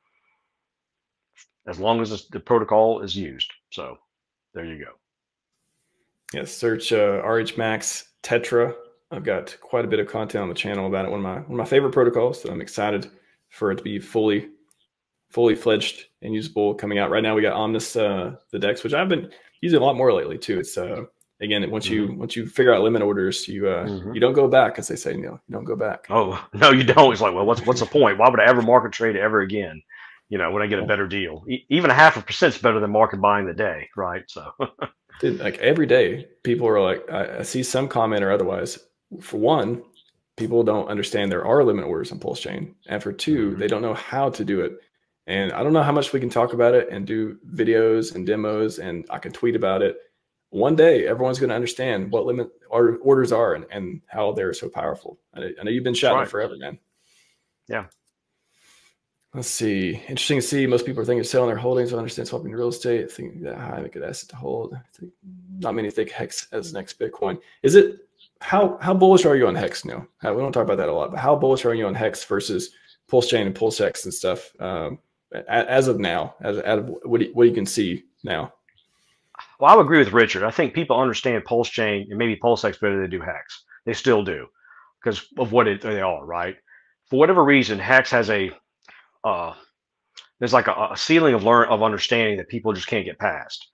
as long as the protocol is used. So there you go. Yes, search RH Max Tetra. I've got quite a bit of content on the channel about it. One of my favorite protocols, so I'm excited for it to be fully fledged and usable coming out. Right now we got Omnis, the DEX, which I've been using a lot more lately too. It's again, once you figure out limit orders, you don't go back, as they say, Neil. You don't go back. Oh no, you don't. It's like, well, what's the point? Why would I ever market trade ever again? When I get a better deal, even a 0.5% better than market buying the day, right? So, dude, like every day, people are like, I see some comment or otherwise. For one, people don't understand there are limit orders on Pulse Chain, and for two, they don't know how to do it. And I don't know how much we can talk about it and do videos and demos, and I can tweet about it. One day, everyone's going to understand what limit orders are and how they're so powerful. I know you've been shouting forever, man. Yeah. Let's see. Interesting to see. Most people are thinking of selling their holdings. I understand swapping real estate. Thinking that high, a good asset to hold. Not many think Hex as next Bitcoin. Is it? How bullish are you on Hex now? We don't talk about that a lot, but how bullish are you on Hex versus Pulse Chain and PulseX and stuff as of now? As of what you can see now. Well, I would agree with Richard. I think people understand Pulse Chain and maybe PulseX better than they do Hex. They still do because of what they are, right? For whatever reason, Hex has a there's like a ceiling of understanding that people just can't get past,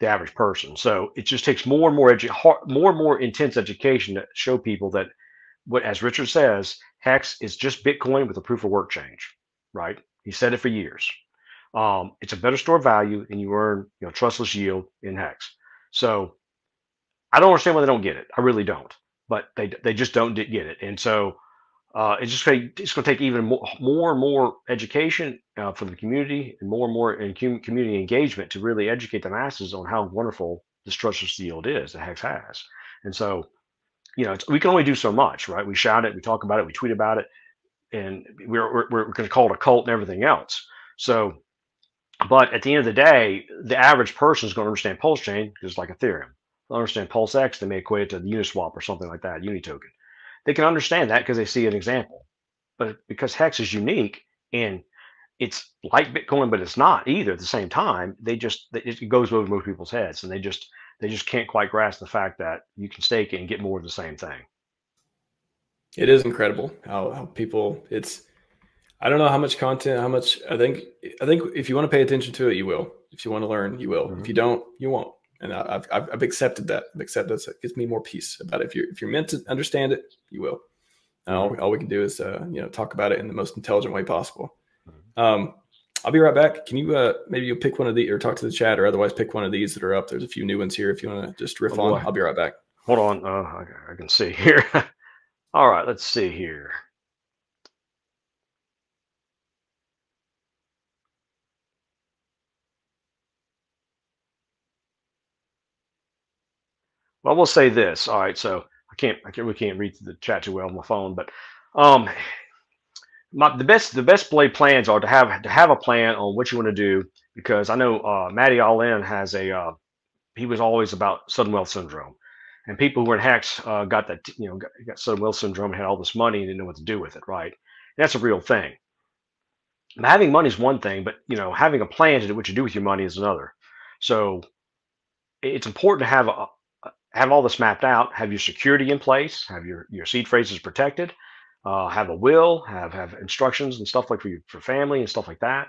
the average person. So it just takes more and more intense education to show people that what, as Richard says, Hex is just Bitcoin with a proof of work change, right? He said it for years. It's a better store of value, and you earn, you know, trustless yield in Hex. So I don't understand why they don't get it. I really don't. But they just don't get it. And so it's going to take even more and more education for the community, and more community engagement to really educate the masses on how wonderful this trustless yield is that Hex has. And so, you know, we can only do so much, right? We shout it, we talk about it, we tweet about it, and we're going to call it a cult and everything else. So, but at the end of the day, the average person is going to understand Pulse Chain just like Ethereum. They'll understand PulseX, they may equate it to the Uniswap or something like that, Uni token. They can understand that because they see an example. But because Hex is unique and it's like Bitcoin, but it's not either at the same time, they just, it goes over most people's heads, and they just can't quite grasp the fact that you can stake and get more of the same thing. It is incredible how people, it's, I don't know how much content, how much, I think if you want to pay attention to it, you will. If you want to learn, you will. Mm-hmm. If you don't, you won't. And I've accepted that. I've accepted that. So it gives me more peace about it. If you're meant to understand it, you will. And all we can do is, you know, talk about it in the most intelligent way possible. I'll be right back. Can you maybe you pick one of the, or talk to the chat, or otherwise pick one of these that are up. There's a few new ones here if you want to just riff on. I'll be right back. Hold on. I can see here. All right. Let's see here. Well, I will say this. All right, so we can't read the chat too well on my phone, but the best play plans are to have a plan on what you want to do, because I know Matty Allin has a he was always about sudden wealth syndrome, and people who were in Hex got that, you know, got sudden wealth syndrome, had all this money and didn't know what to do with it, right? And that's a real thing. And having money is one thing, but you know, having a plan to do what you do with your money is another. So it's important to have all this mapped out, have your security in place, have your seed phrases protected, have a will, have instructions and stuff like for family and stuff like that.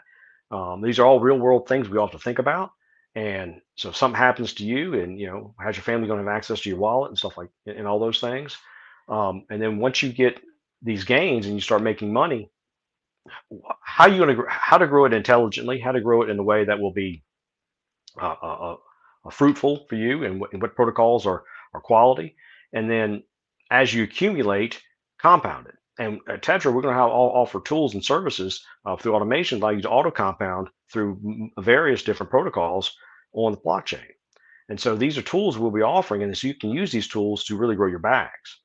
These are all real world things we all have to think about. And so if something happens to you, and you know, how's your family going to have access to your wallet and stuff like, and all those things. And then once you get these gains and you start making money, how to grow it intelligently, how to grow it in a way that will be fruitful for you, and what protocols are quality. And then as you accumulate, compound it. And at Tetra, we're going to offer tools and services through automation, allow you to auto compound through various different protocols on the blockchain. And so these are tools we'll be offering, and so you can use these tools to really grow your bags.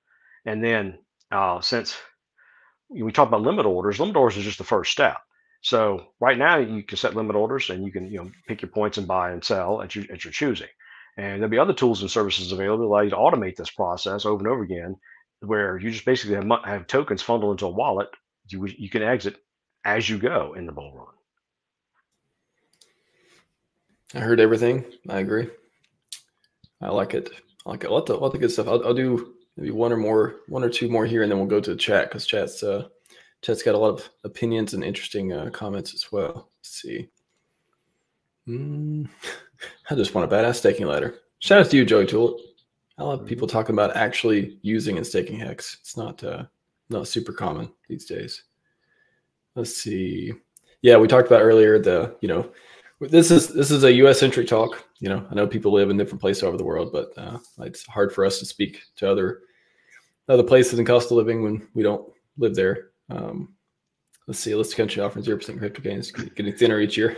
And then since we talk about limit orders is just the first step. So right now you can set limit orders, and you can, you know, pick your points and buy and sell at your choosing. And there'll be other tools and services available to allow you to automate this process over and over again, where you just basically have tokens funneled into a wallet. You can exit as you go in the bull run. I heard everything. I agree. I like it. I like it. A lot of good stuff. I'll do maybe one or two more here, and then we'll go to the chat, because chat's got a lot of opinions and interesting comments as well. Let's see. I just want a badass staking ladder. Shout out to you, Joey Tool. I love people talking about actually using and staking Hex. It's not super common these days. Let's see. Yeah, we talked about earlier the, you know, this is a U.S. centric talk. You know, I know people live in different places over the world, but it's hard for us to speak to other places and cost of living when we don't live there. Let's see, a list of country offering 0% crypto gains, getting thinner each year.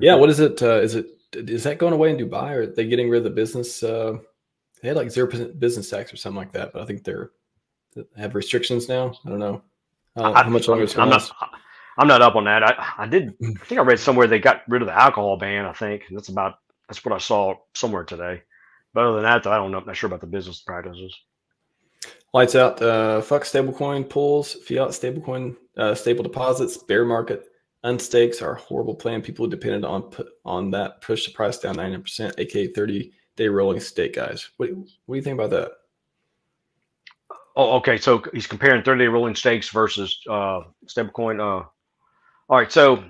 Yeah, what is it? Is that going away in Dubai, or are they getting rid of the business? They had like 0% business tax or something like that, but I think they have restrictions now. I don't know how much longer. I'm not up on that. I think I read somewhere they got rid of the alcohol ban. I think that's what I saw somewhere today. But other than that, though, I don't know. I'm not sure about the business practices. Lights out. Fuck stablecoin pools, fiat stablecoin, stable deposits, bear market, unstakes are a horrible plan. People are dependent on that. Push the price down 90%, aka 30-day rolling stake guys. What do you think about that? Oh, okay. So he's comparing 30-day rolling stakes versus stablecoin. All right. So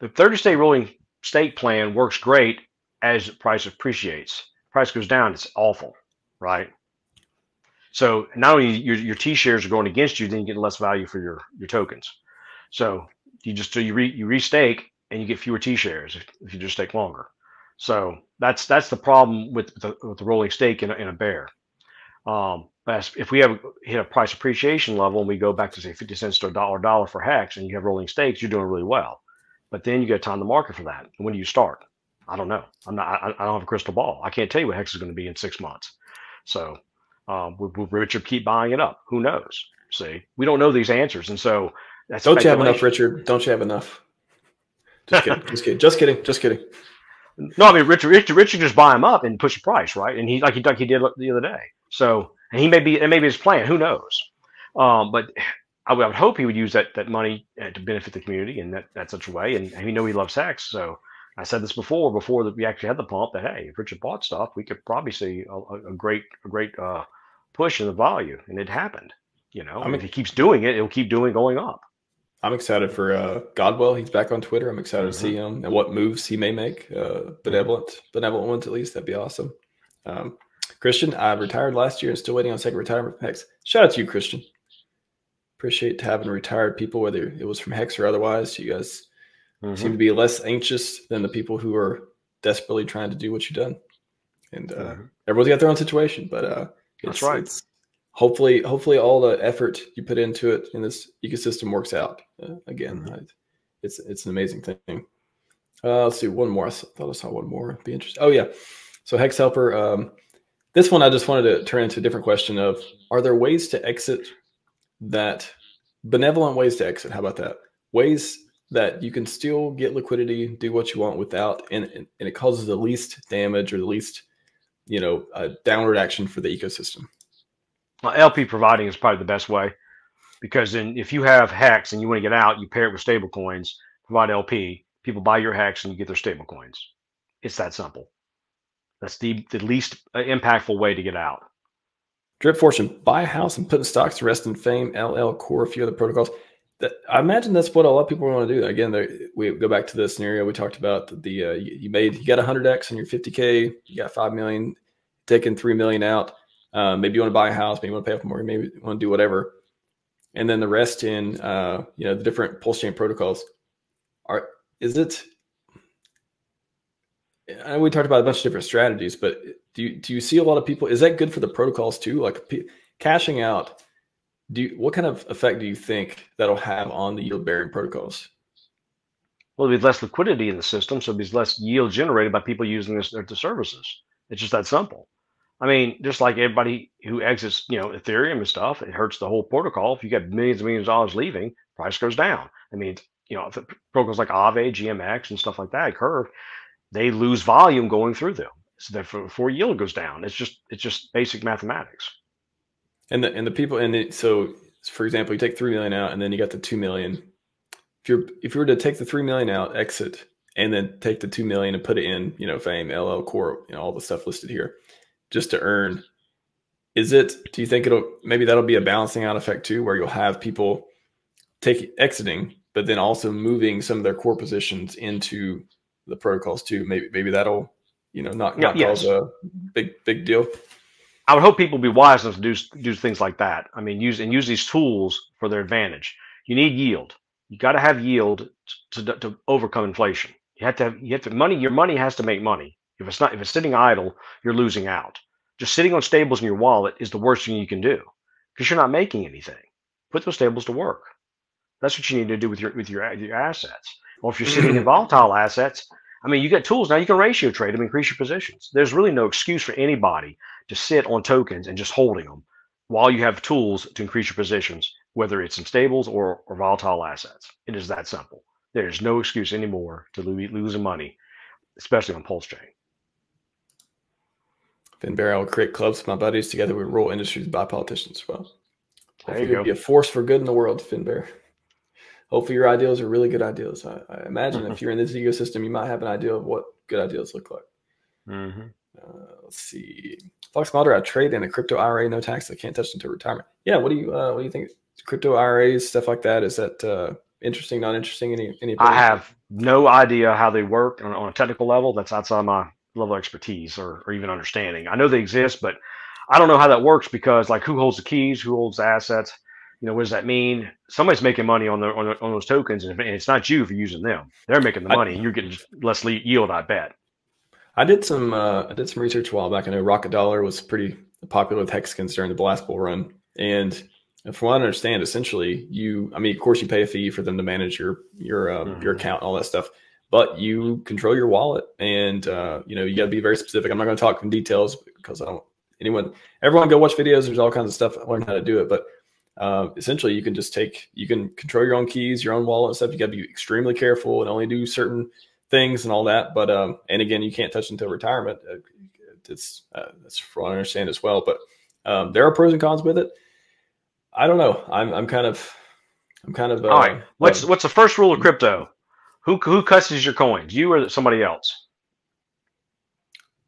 the 30-day rolling stake plan works great as the price appreciates. Price goes down, it's awful, right? So not only your T shares are going against you, then you get less value for your tokens. So you just you restake and you get fewer T shares if you just stake longer. So that's the problem with the rolling stake in a bear. But if we have hit a price appreciation level and we go back to say 50 cents to $1 for Hex and you have rolling stakes, you're doing really well. But then you got to time the market for that. And when do you start? I don't know. I don't have a crystal ball. I can't tell you what Hex is going to be in 6 months. So will Richard keep buying it up? Who knows? See, we don't know these answers, and so that's don't you have enough, Richard? Don't you have enough? Just kidding. Just kidding. Just kidding. Just kidding. No, I mean Richard just buy him up and push the price, right? And he did the other day. So and it may be his plan. Who knows? But I would hope he would use that money to benefit the community in that such a way. And we know he loves Hex, so. I said this before that we actually had the pump, that hey, if Richard bought stuff, we could probably see a great push in the value, and it happened. You know, I mean, if he keeps doing it, it'll keep going up. I'm excited for Godwell. He's back on Twitter. I'm excited to see him and what moves he may make. Benevolent ones at least. That'd be awesome. Christian, I retired last year and still waiting on second retirement from Hex. Shout out to you, Christian. Appreciate having retired people, whether it was from Hex or otherwise. You guys. Seem to be less anxious than the people who are desperately trying to do what you've done, and everyone's got their own situation. But that's right. It's hopefully all the effort you put into it in this ecosystem works out. Again, it's an amazing thing. Let's see one more. I thought I saw one more. It'd be interesting. Oh yeah. So Hex Helper. This one I just wanted to turn into a different question of: are there ways to exit that? Benevolent ways to exit. How about that? Ways that you can still get liquidity, do what you want without, and it causes the least damage or the least, you know, downward action for the ecosystem. Well, LP providing is probably the best way, because then if you have Hex and you want to get out, you pair it with stable coins, provide LP, people buy your Hex and you get their stable coins. It's that simple. That's the least impactful way to get out. Drip Fortune, buy a house and put in stocks, rest in fame, LL Core, a few other protocols. I imagine that's what a lot of people want to do. Again, we go back to the scenario we talked about. You got 100x on your 50k, you got 5 million, taking 3 million out. Maybe you want to buy a house, maybe you want to pay off more, maybe you want to do whatever, and then the rest in you know, the different Pulse Chain protocols. I know we talked about a bunch of different strategies, but do you see a lot of people? Is that good for the protocols too? Like cashing out. What kind of effect do you think that'll have on the yield-bearing protocols? Well, there'll be less liquidity in the system, so there'll be less yield generated by people using their services. It's just that simple. I mean, just like everybody who exits, you know, Ethereum and stuff, it hurts the whole protocol. If you got millions and millions of dollars leaving, price goes down. I mean, you know, if protocols like Aave, GMX, and stuff like that, Curve, they lose volume going through them. So therefore, yield goes down. It's just basic mathematics. And the people so for example, you take 3 million out and then you got the 2 million. If you were to take the 3 million out, exit, and then take the 2 million and put it in, you know, Fame, LL Core, you know, all the stuff listed here, just to earn. Do you think maybe that'll be a balancing out effect too, where you'll have people exiting, but then also moving some of their core positions into the protocols too? Maybe that'll, you know, not cause a big deal. I would hope people be wise enough to do things like that. I mean, use these tools for their advantage. You need yield. You got to have yield to overcome inflation. Your money has to make money. If it's sitting idle, you're losing out. Just sitting on stables in your wallet is the worst thing you can do, because you're not making anything. Put those stables to work. That's what you need to do with your assets. Or if you're sitting in volatile assets, I mean, you got tools now. You can ratio trade them, increase your positions. There's really no excuse for anybody to sit on tokens and just holding them while you have tools to increase your positions, whether it's in stables or volatile assets. It is that simple. There's no excuse anymore to losing money, especially on Pulse Chain. FinBear, I will create clubs with my buddies. Together we rule industries by politicians. Well, hopefully you'll be a force for good in the world, FinBear. Hopefully your ideas are really good ideas. I imagine if you're in this ecosystem, you might have an idea of what good ideas look like. Let's see. Fox Mulder, I trade in a crypto IRA, no tax. I can't touch until retirement. Yeah, what do you think? Crypto IRAs, stuff like that. Is that interesting, not interesting? Any I have no idea how they work on a technical level. That's outside my level of expertise or even understanding. I know they exist, but I don't know how that works because, like, who holds the keys? Who holds the assets? You know, what does that mean? Somebody's making money on those tokens, and it's not you for using them. They're making the money, and you're getting less yield, I bet. I did some research a while back. I know Rocket Dollar was pretty popular with hexskins during the Blast Bull run, and from what I understand, essentially, I mean, of course, you pay a fee for them to manage your account and all that stuff, but you control your wallet, and you know, you got to be very specific. I'm not going to talk in details because I don't. Everyone go watch videos. There's all kinds of stuff. Learn how to do it, but essentially, you can just you can control your own keys, your own wallet and stuff. You got to be extremely careful and only do certain things and all that. But and again, you can't touch until retirement. That's what I understand as well. But there are pros and cons with it. I don't know. I'm kind of. All right. What's the first rule of crypto? Who custodies your coins? You or somebody else?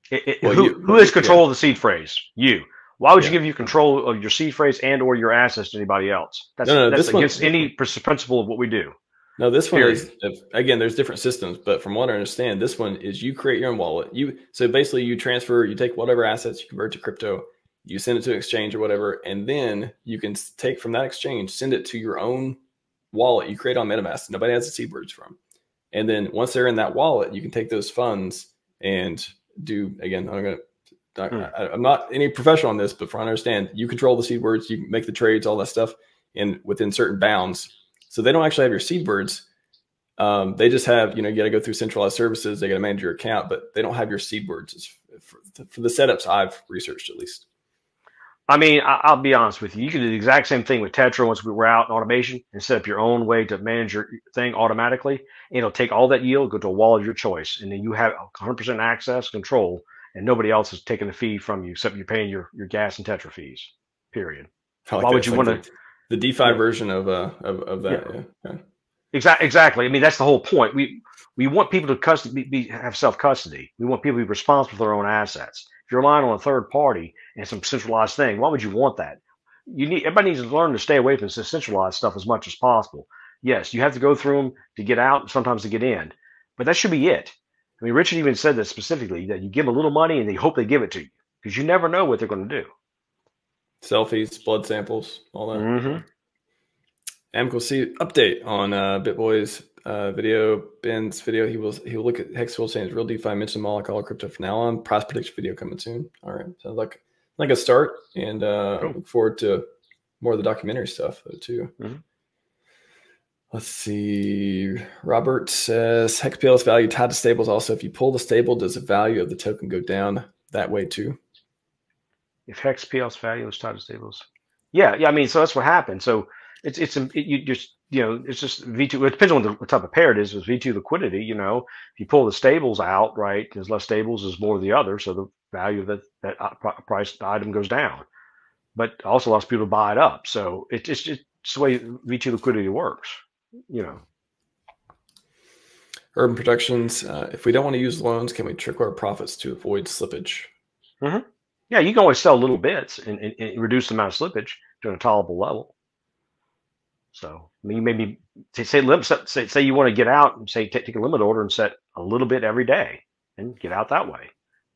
Who has control of the seed phrase? You. Why would you give control of your seed phrase and or your assets to anybody else? That's against any principle of what we do. No, this one is, again, there's different systems, but from what I understand, this one is you create your own wallet. So basically you transfer, you take whatever assets you convert to crypto, you send it to an exchange or whatever, and then you can take from that exchange, send it to your own wallet you create on MetaMask. Nobody has the seed words from. And then once they're in that wallet, you can take those funds and do, again, I'm not any professional on this, but from what I understand, you control the seed words, you make the trades, all that stuff, and within certain bounds. So they don't actually have your seed words. They just have, you know, you got to go through centralized services. They got to manage your account, but they don't have your seed words for the setups I've researched, at least. I mean, I'll be honest with you. You can do the exact same thing with Tetra once we were out in automation and set up your own way to manage your thing automatically. And it'll take all that yield, go to a wallet of your choice, and then you have 100% access, control, and nobody else is taking the fee from you except you're paying your gas and Tetra fees, period. Like why would you want to... The DeFi version of that. Yeah. Yeah. Exactly. I mean, that's the whole point. We want people to have self-custody. We want people to be responsible for their own assets. If you're relying on a third party and some centralized thing, why would you want that? Everybody needs to learn to stay away from this centralized stuff as much as possible. Yes, you have to go through them to get out and sometimes to get in, but that should be it. I mean, Richard even said that specifically, that you give them a little money and they hope they give it to you because you never know what they're going to do. Selfies, blood samples, all that. Amco C update on BitBoy's video, Ben's video. He will look at Hex Pulse Chain's real DeFi. Mention them all. I call it crypto from now on. Price prediction video coming soon. All right, sounds like a start, and cool. Look forward to more of the documentary stuff though too. Let's see. Robert says Hex PLS value tied to stables. Also, if you pull the stable, does the value of the token go down that way too? If Hex PL's value is tied to stables, yeah. I mean, so that's what happened. So it's just V2. It depends on what type of pair it is. With V2 liquidity, you know, if you pull the stables out, right, there's less stables, there's more of the other, so the value of that priced item goes down. But also allows people to buy it up. So it's the way V2 liquidity works, you know. Urban Productions. If we don't want to use loans, can we trick our profits to avoid slippage? Yeah, you can always sell little bits and reduce the amount of slippage to an intolerable level. So, I mean, maybe say you want to get out and say take a limit order and set a little bit every day and get out that way.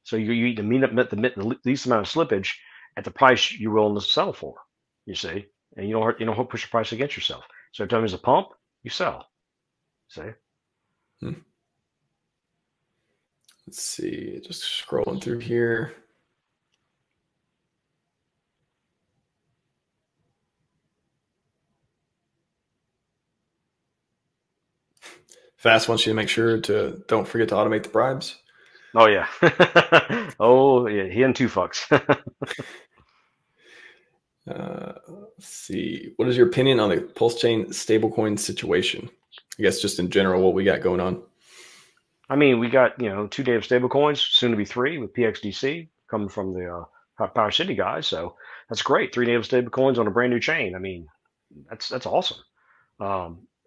So you eat the least amount of slippage at the price you're willing to sell for. You see, and you don't push the price against yourself. So every time there's a pump, you sell. See. Let's see. Just scrolling through here. Fast wants you to make sure to don't forget to automate the bribes. Oh, yeah. Oh, yeah. He and two fucks. Let's see. What is your opinion on the Pulse Chain stablecoin situation? I guess just in general, what we got going on. I mean, we got, you know, 2 days of stablecoins, soon to be 3 with PXDC coming from the Power City guys. So that's great. 3 days of stablecoins on a brand new chain. I mean, that's awesome.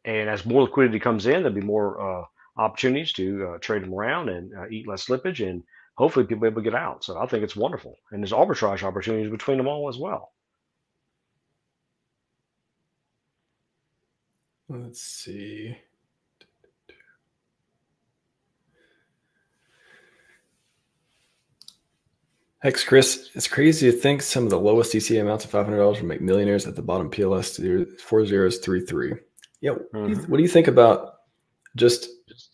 And as more liquidity comes in, there'll be more opportunities to trade them around and eat less slippage, and hopefully people will be able to get out. So I think it's wonderful. And there's arbitrage opportunities between them all as well. Let's see. Hex Chris, it's crazy to think some of the lowest DCA amounts of $500 will make millionaires at the bottom. PLS 4033. Yeah, what do you think about just,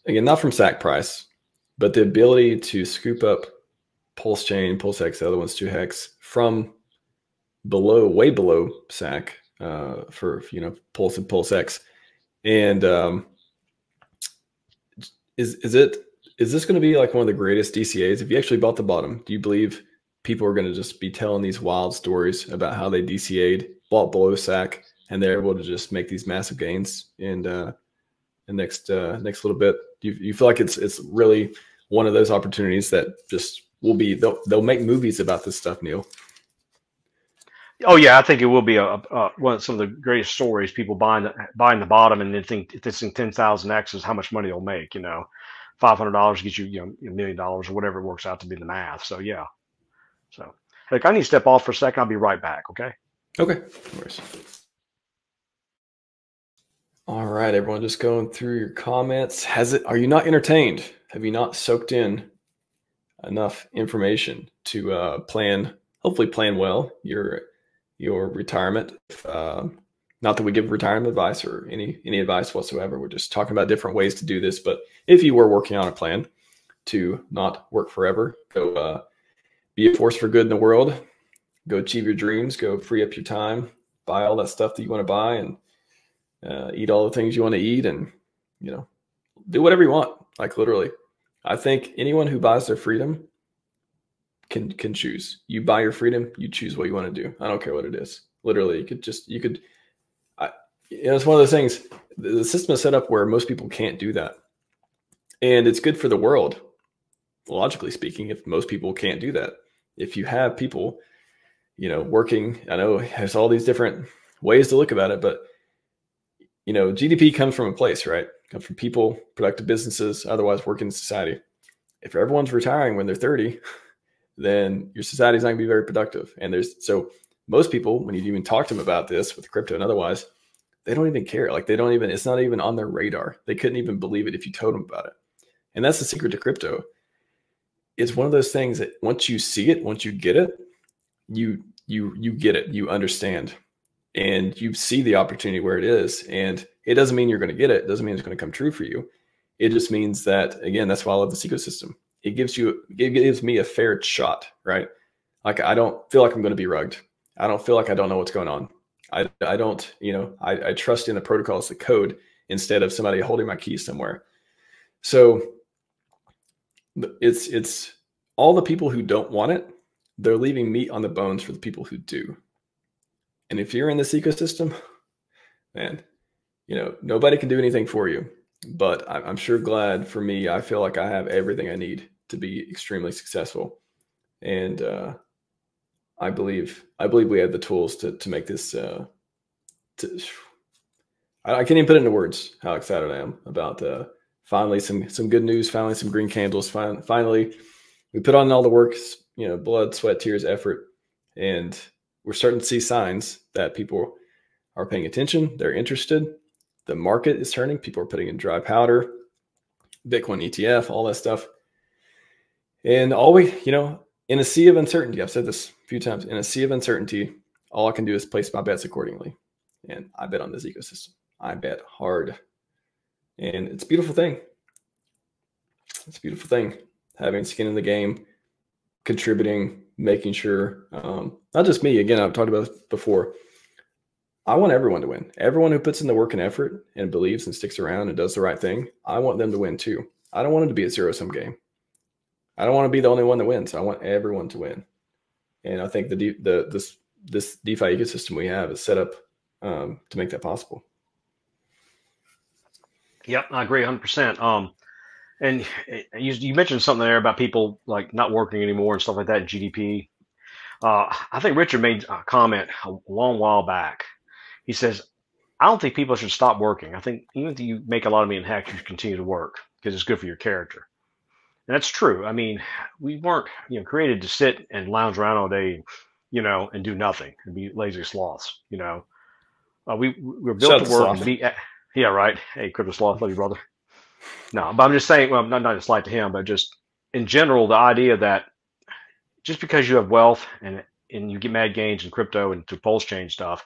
again, not from sack price, but the ability to scoop up Pulse Chain, PulseX, the other ones, 2Hex, from below, way below sack for, you know, Pulse and PulseX. And is this going to be like one of the greatest DCAs? If you actually bought the bottom, do you believe people are going to just be telling these wild stories about how they DCA'd, bought below sack, and they're able to just make these massive gains in the next little bit? You feel like it's really one of those opportunities that just will be, they'll make movies about this stuff, Neil? Oh yeah, I think it will be one of some of the greatest stories. People buying the bottom and then think if this thing 10,000x is how much money they'll make. You know, $500 gets you, you know, $1 million or whatever it works out to be, the math. So yeah. So look, I need to step off for a second. I'll be right back. Okay. Okay. No worries. All right, everyone, just going through your comments. Are you not entertained? Have you not soaked in enough information to hopefully plan well your retirement? Not that we give retirement advice or any advice whatsoever. We're just talking about different ways to do this. But if you were working on a plan to not work forever, go be a force for good in the world, go achieve your dreams, go free up your time, buy all that stuff that you want to buy, and eat all the things you want to eat, and, you know, do whatever you want. Like, literally, I think anyone who buys their freedom can choose. You buy your freedom, you choose what you want to do. I don't care what it is. Literally, it's one of those things. The system is set up where most people can't do that. And it's good for the world, logically speaking, if most people can't do that. If you have people, you know, working, I know there's all these different ways to look about it, but, you know, GDP comes from a place, right? Comes from people, productive businesses, otherwise working society. If everyone's retiring when they're 30, then your society's not gonna be very productive. And so most people, when you even talk to them about this with crypto and otherwise, they don't even care. Like, it's not even on their radar. They couldn't even believe it if you told them about it. And that's the secret to crypto. It's one of those things that once you see it, once you get it, you get it, you understand, and you see the opportunity where it is. And it doesn't mean you're gonna get it. It doesn't mean it's gonna come true for you. It just means that, again, that's why I love this ecosystem. It gives me a fair shot, right? Like, I don't feel like I'm going to be rugged. I don't feel like I don't know what's going on. I don't, you know, I trust in the protocols, the code, instead of somebody holding my keys somewhere. So it's all the people who don't want it, they're leaving meat on the bones for the people who do. And if you're in this ecosystem, man, you know, nobody can do anything for you. But I'm sure glad for me, I feel like I have everything I need to be extremely successful. And I believe we have the tools to make this. I can't even put into words how excited I am about finally some good news, finally some green candles. Finally, we put on all the work, you know, blood, sweat, tears, effort. And we're starting to see signs that people are paying attention. They're interested. The market is turning. People are putting in dry powder, Bitcoin ETF, all that stuff. And you know, in a sea of uncertainty, I've said this a few times, in a sea of uncertainty, all I can do is place my bets accordingly. And I bet on this ecosystem. I bet hard. And it's a beautiful thing. It's a beautiful thing. Having skin in the game, contributing, making sure, not just me, again, I've talked about this before. I want everyone to win. Everyone who puts in the work and effort and believes and sticks around and does the right thing, I want them to win too. I don't want it to be a zero-sum game. I don't want to be the only one that wins. I want everyone to win. And I think this DeFi ecosystem we have is set up to make that possible. Yep, I agree 100%. And you mentioned something there about people like not working anymore and stuff like that, GDP. I think Richard made a comment a long while back. He says, I don't think people should stop working. I think even if you make a lot of money in hacks, you should continue to work because it's good for your character. And that's true. I mean, we weren't, you know, created to sit and lounge around all day, you know, and do nothing and be lazy sloths, you know. We're built to work. Yeah, right. Hey, crypto sloth, love you, brother. No, but I'm just saying, well, not a slight to him, but just in general, the idea that just because you have wealth and you get mad gains in crypto and through Pulse Chain stuff,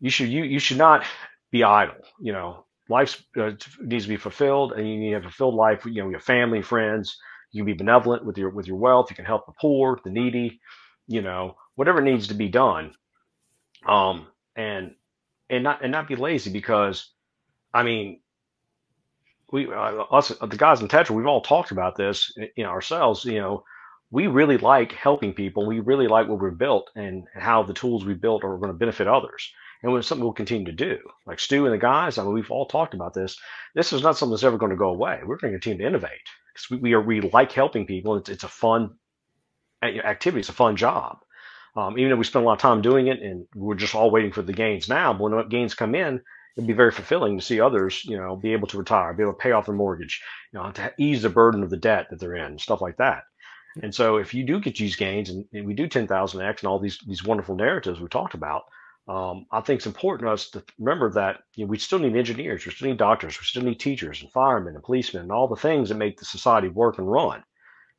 you should not be idle. You know, life needs to be fulfilled, and you need to have a fulfilled life. You know, your family, friends. You can be benevolent with your wealth. You can help the poor, the needy. You know, whatever needs to be done, and not be lazy, because, I mean, we us, the guys in Tetra, we've all talked about this, you know, ourselves. You know, we really like helping people. We really like what we're built and how the tools we built are going to benefit others. And it's something we'll continue to do. Like Stu and the guys, I mean, we've all talked about this. This is not something that's ever going to go away. We're going to continue to innovate because we like helping people. It's a fun activity. It's a fun job. Even though we spend a lot of time doing it and we're just all waiting for the gains now, but when gains come in, it'd be very fulfilling to see others, you know, be able to retire, be able to pay off their mortgage, you know, to ease the burden of the debt that they're in, stuff like that. And so if you do get these gains and we do 10,000X and all these wonderful narratives we talked about, I think it's important for us to remember that, you know, we still need engineers, we still need doctors, we still need teachers and firemen and policemen and all the things that make the society work and run.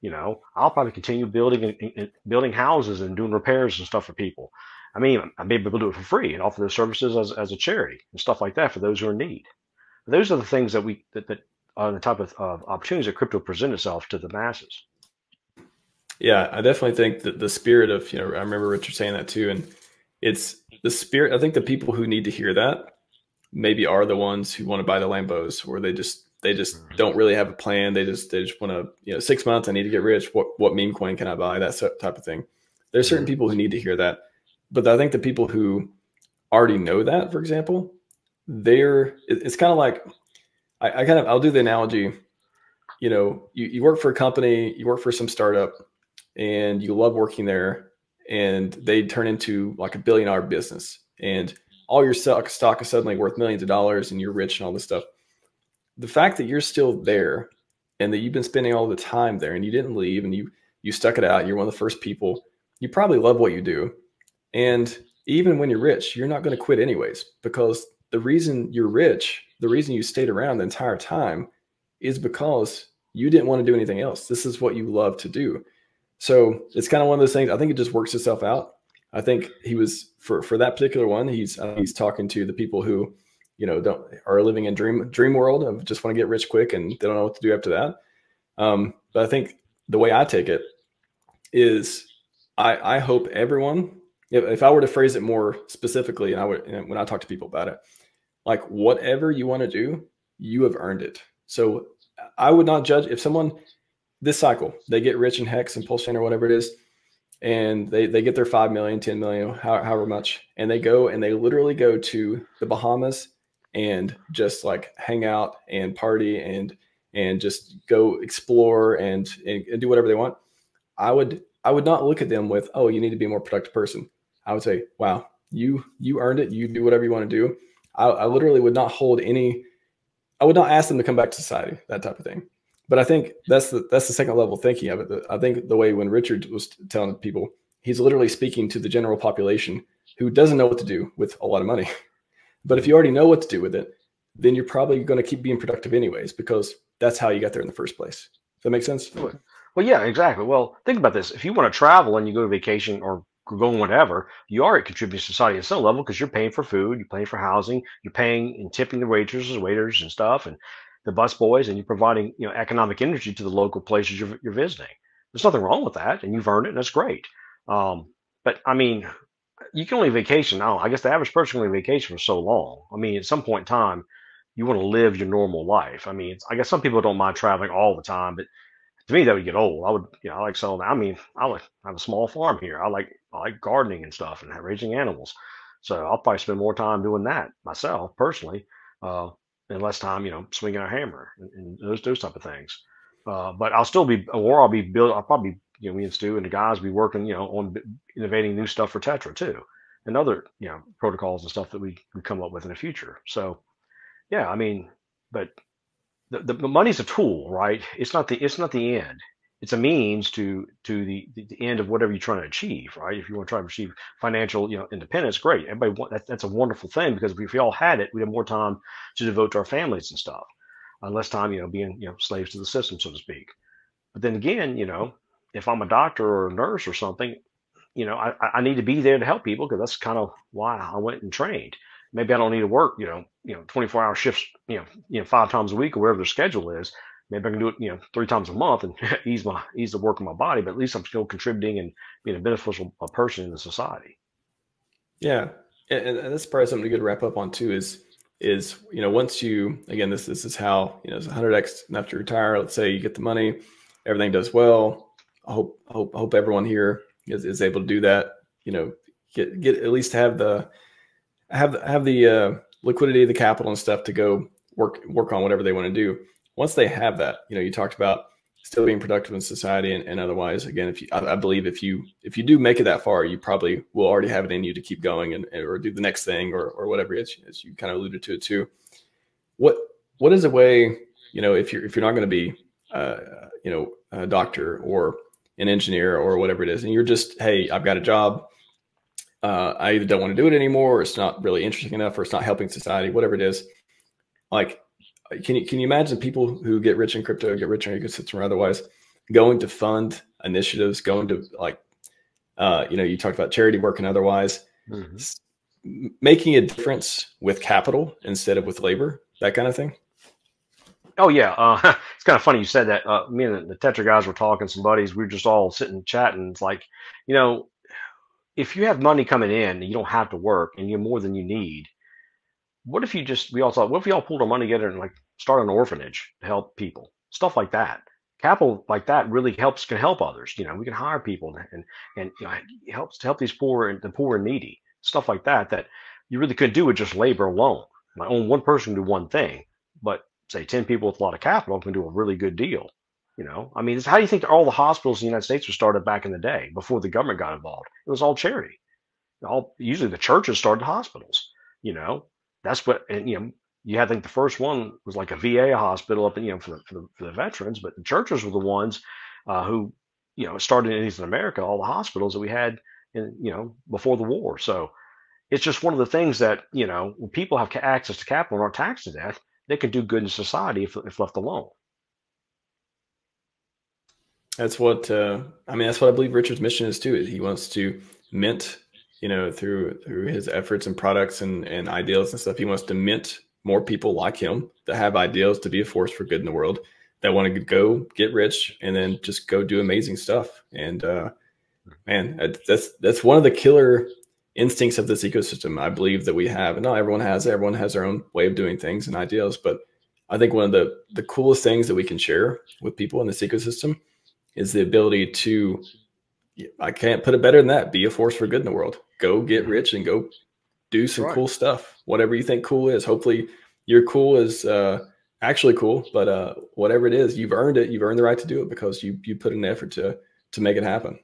You know, I'll probably continue building houses and doing repairs and stuff for people. I mean, I may be able to do it for free and offer those services as a charity and stuff like that for those who are in need. But those are the things that that are the type of opportunities that crypto present itself to the masses. Yeah, I definitely think that the spirit of, you know, I remember Richard saying that too, and it's the spirit. I think the people who need to hear that maybe are the ones who want to buy the Lambos, or they just don't really have a plan. They just want to, you know, 6 months, I need to get rich. What meme coin can I buy? That type of thing. There's certain people who need to hear that. But I think the people who already know that, for example, it's kind of like, I'll do the analogy, you know, you work for a company, you work for some startup and you love working there, and they turn into like a $1 billion business and all your stock is suddenly worth millions of dollars and you're rich and all this stuff. The fact that you're still there and that you've been spending all the time there and you didn't leave and you stuck it out, you're one of the first people, you probably love what you do. And even when you're rich, you're not going to quit anyways, because the reason you're rich, the reason you stayed around the entire time is because you didn't want to do anything else. This is what you love to do. So it's kind of one of those things. I think it just works itself out. I think he was for that particular one, he's talking to the people who, you know, are living in dream world of just want to get rich quick and they don't know what to do after that. But I think the way I take it is I hope everyone, if I were to phrase it more specifically, and when I talk to people about it, like whatever you want to do, you have earned it. So I would not judge if someone this cycle, they get rich in Hex and Pulse Chain or whatever it is, and they get their 5 million, 10 million, however much, and they go and they literally go to the Bahamas and just like hang out and party and just go explore and do whatever they want. I would not look at them with, oh, you need to be a more productive person. I would say, wow, you earned it. You do whatever you want to do. I literally would not hold any, I would not ask them to come back to society, that type of thing. But I think that's the second level thinking of it. I think the way when Richard was telling people, he's literally speaking to the general population who doesn't know what to do with a lot of money. But if you already know what to do with it, then you're probably going to keep being productive anyways, because that's how you got there in the first place. Does that make sense? Well, yeah, exactly. Well, think about this. If you want to travel and you go to vacation or go whatever, you are contributing to society at some level, because you're paying for food, you're paying for housing, you're paying and tipping the waiters and stuff, and the bus boys, and you're providing, you know, economic energy to the local places you're visiting. There's nothing wrong with that, and you've earned it, and that's great. But I mean, you can only vacation. I guess the average person can only vacation for so long. I mean, at some point in time, you want to live your normal life. I mean, I guess some people don't mind traveling all the time, but to me, that would get old. I like selling. I mean, I have a small farm here. I like gardening and stuff and raising animals. So I'll probably spend more time doing that myself personally, and less time, you know, swinging a hammer and those type of things. But I'll still be, or I'll be building. I'll probably, you know, me and Stu and the guys be working, you know, on innovating new stuff for Tetra too, and other, you know, protocols and stuff that we come up with in the future. So, yeah, I mean, but. The money's a tool, right? It's not the end. It's a means to the end of whatever you're trying to achieve, right? If you want to try to achieve financial, you know, independence, great. Everybody that's a wonderful thing, because if we all had it, we'd have more time to devote to our families and stuff, and less time, you know, being, you know, slaves to the system, so to speak. But then again, you know, if I'm a doctor or a nurse or something, you know, I need to be there to help people because that's kind of why I went and trained. Maybe I don't need to work, you know, 24-hour shifts, you know, 5 times a week or wherever their schedule is. Maybe I can do it, you know, 3 times a month and ease the work of my body, but at least I'm still contributing and being a beneficial person in the society. Yeah. And that's probably something to wrap up on too is, you know, once you, again, this is how, you know, it's 100x enough to retire. Let's say you get the money, everything does well. I hope everyone here is able to do that, you know, get at least have the liquidity, the capital and stuff to go work on whatever they want to do. Once they have that, you know, you talked about still being productive in society and otherwise. Again, if you, I believe if you do make it that far, you probably will already have it in you to keep going or do the next thing or whatever it is, as you kind of alluded to it too. What is a way, you know, if you're not going to be, you know, a doctor or an engineer or whatever it is, and you're just, hey, I've got a job. I either don't want to do it anymore, or it's not really interesting enough, or it's not helping society, whatever it is. Like, can you imagine people who get rich in crypto, get rich in ecosystem or otherwise, going to fund initiatives, going to like, you know, you talked about charity work and otherwise, mm-hmm. making a difference with capital instead of with labor, that kind of thing? Oh, yeah. It's kind of funny you said that. Me and the Tetra guys were talking, some buddies, we were just all sitting chatting. It's like, you know, if you have money coming in and you don't have to work and you're more than you need, what if you just, we all thought, what if we all pulled our money together and like start an orphanage to help people, stuff like that. Capital like that really helps, can help others. You know, we can hire people and you know, it helps to help these poor and the poor and needy, stuff like that, that you really couldn't do with just labor alone. Like only one person can do one thing, but say 10 people with a lot of capital can do a really good deal. You know, I mean, how do you think all the hospitals in the United States were started back in the day before the government got involved? It was all charity. Usually the churches started hospitals. You know, that's what, and, you know, you had to think the first one was like a VA hospital up in, you know, for the veterans, but the churches were the ones who, you know, started in America, all the hospitals that we had in, you know, before the war. So it's just one of the things that, you know, when people have access to capital and aren't taxed to death, they can do good in society if left alone. That's what, I mean, that's what I believe Richard's mission is too, is he wants to mint, you know, through his efforts and products and ideals and stuff. He wants to mint more people like him that have ideals to be a force for good in the world, that want to go get rich and then just go do amazing stuff. And, man, that's one of the killer instincts of this ecosystem. I believe that we have, and not everyone has it. Everyone has their own way of doing things and ideals, but I think one of the coolest things that we can share with people in this ecosystem is the ability to, I can't put it better than that, be a force for good in the world. Go get rich and go do some cool stuff, whatever you think cool is. Hopefully your cool is actually cool, but whatever it is, you've earned it. You've earned the right to do it because you put in an effort to make it happen.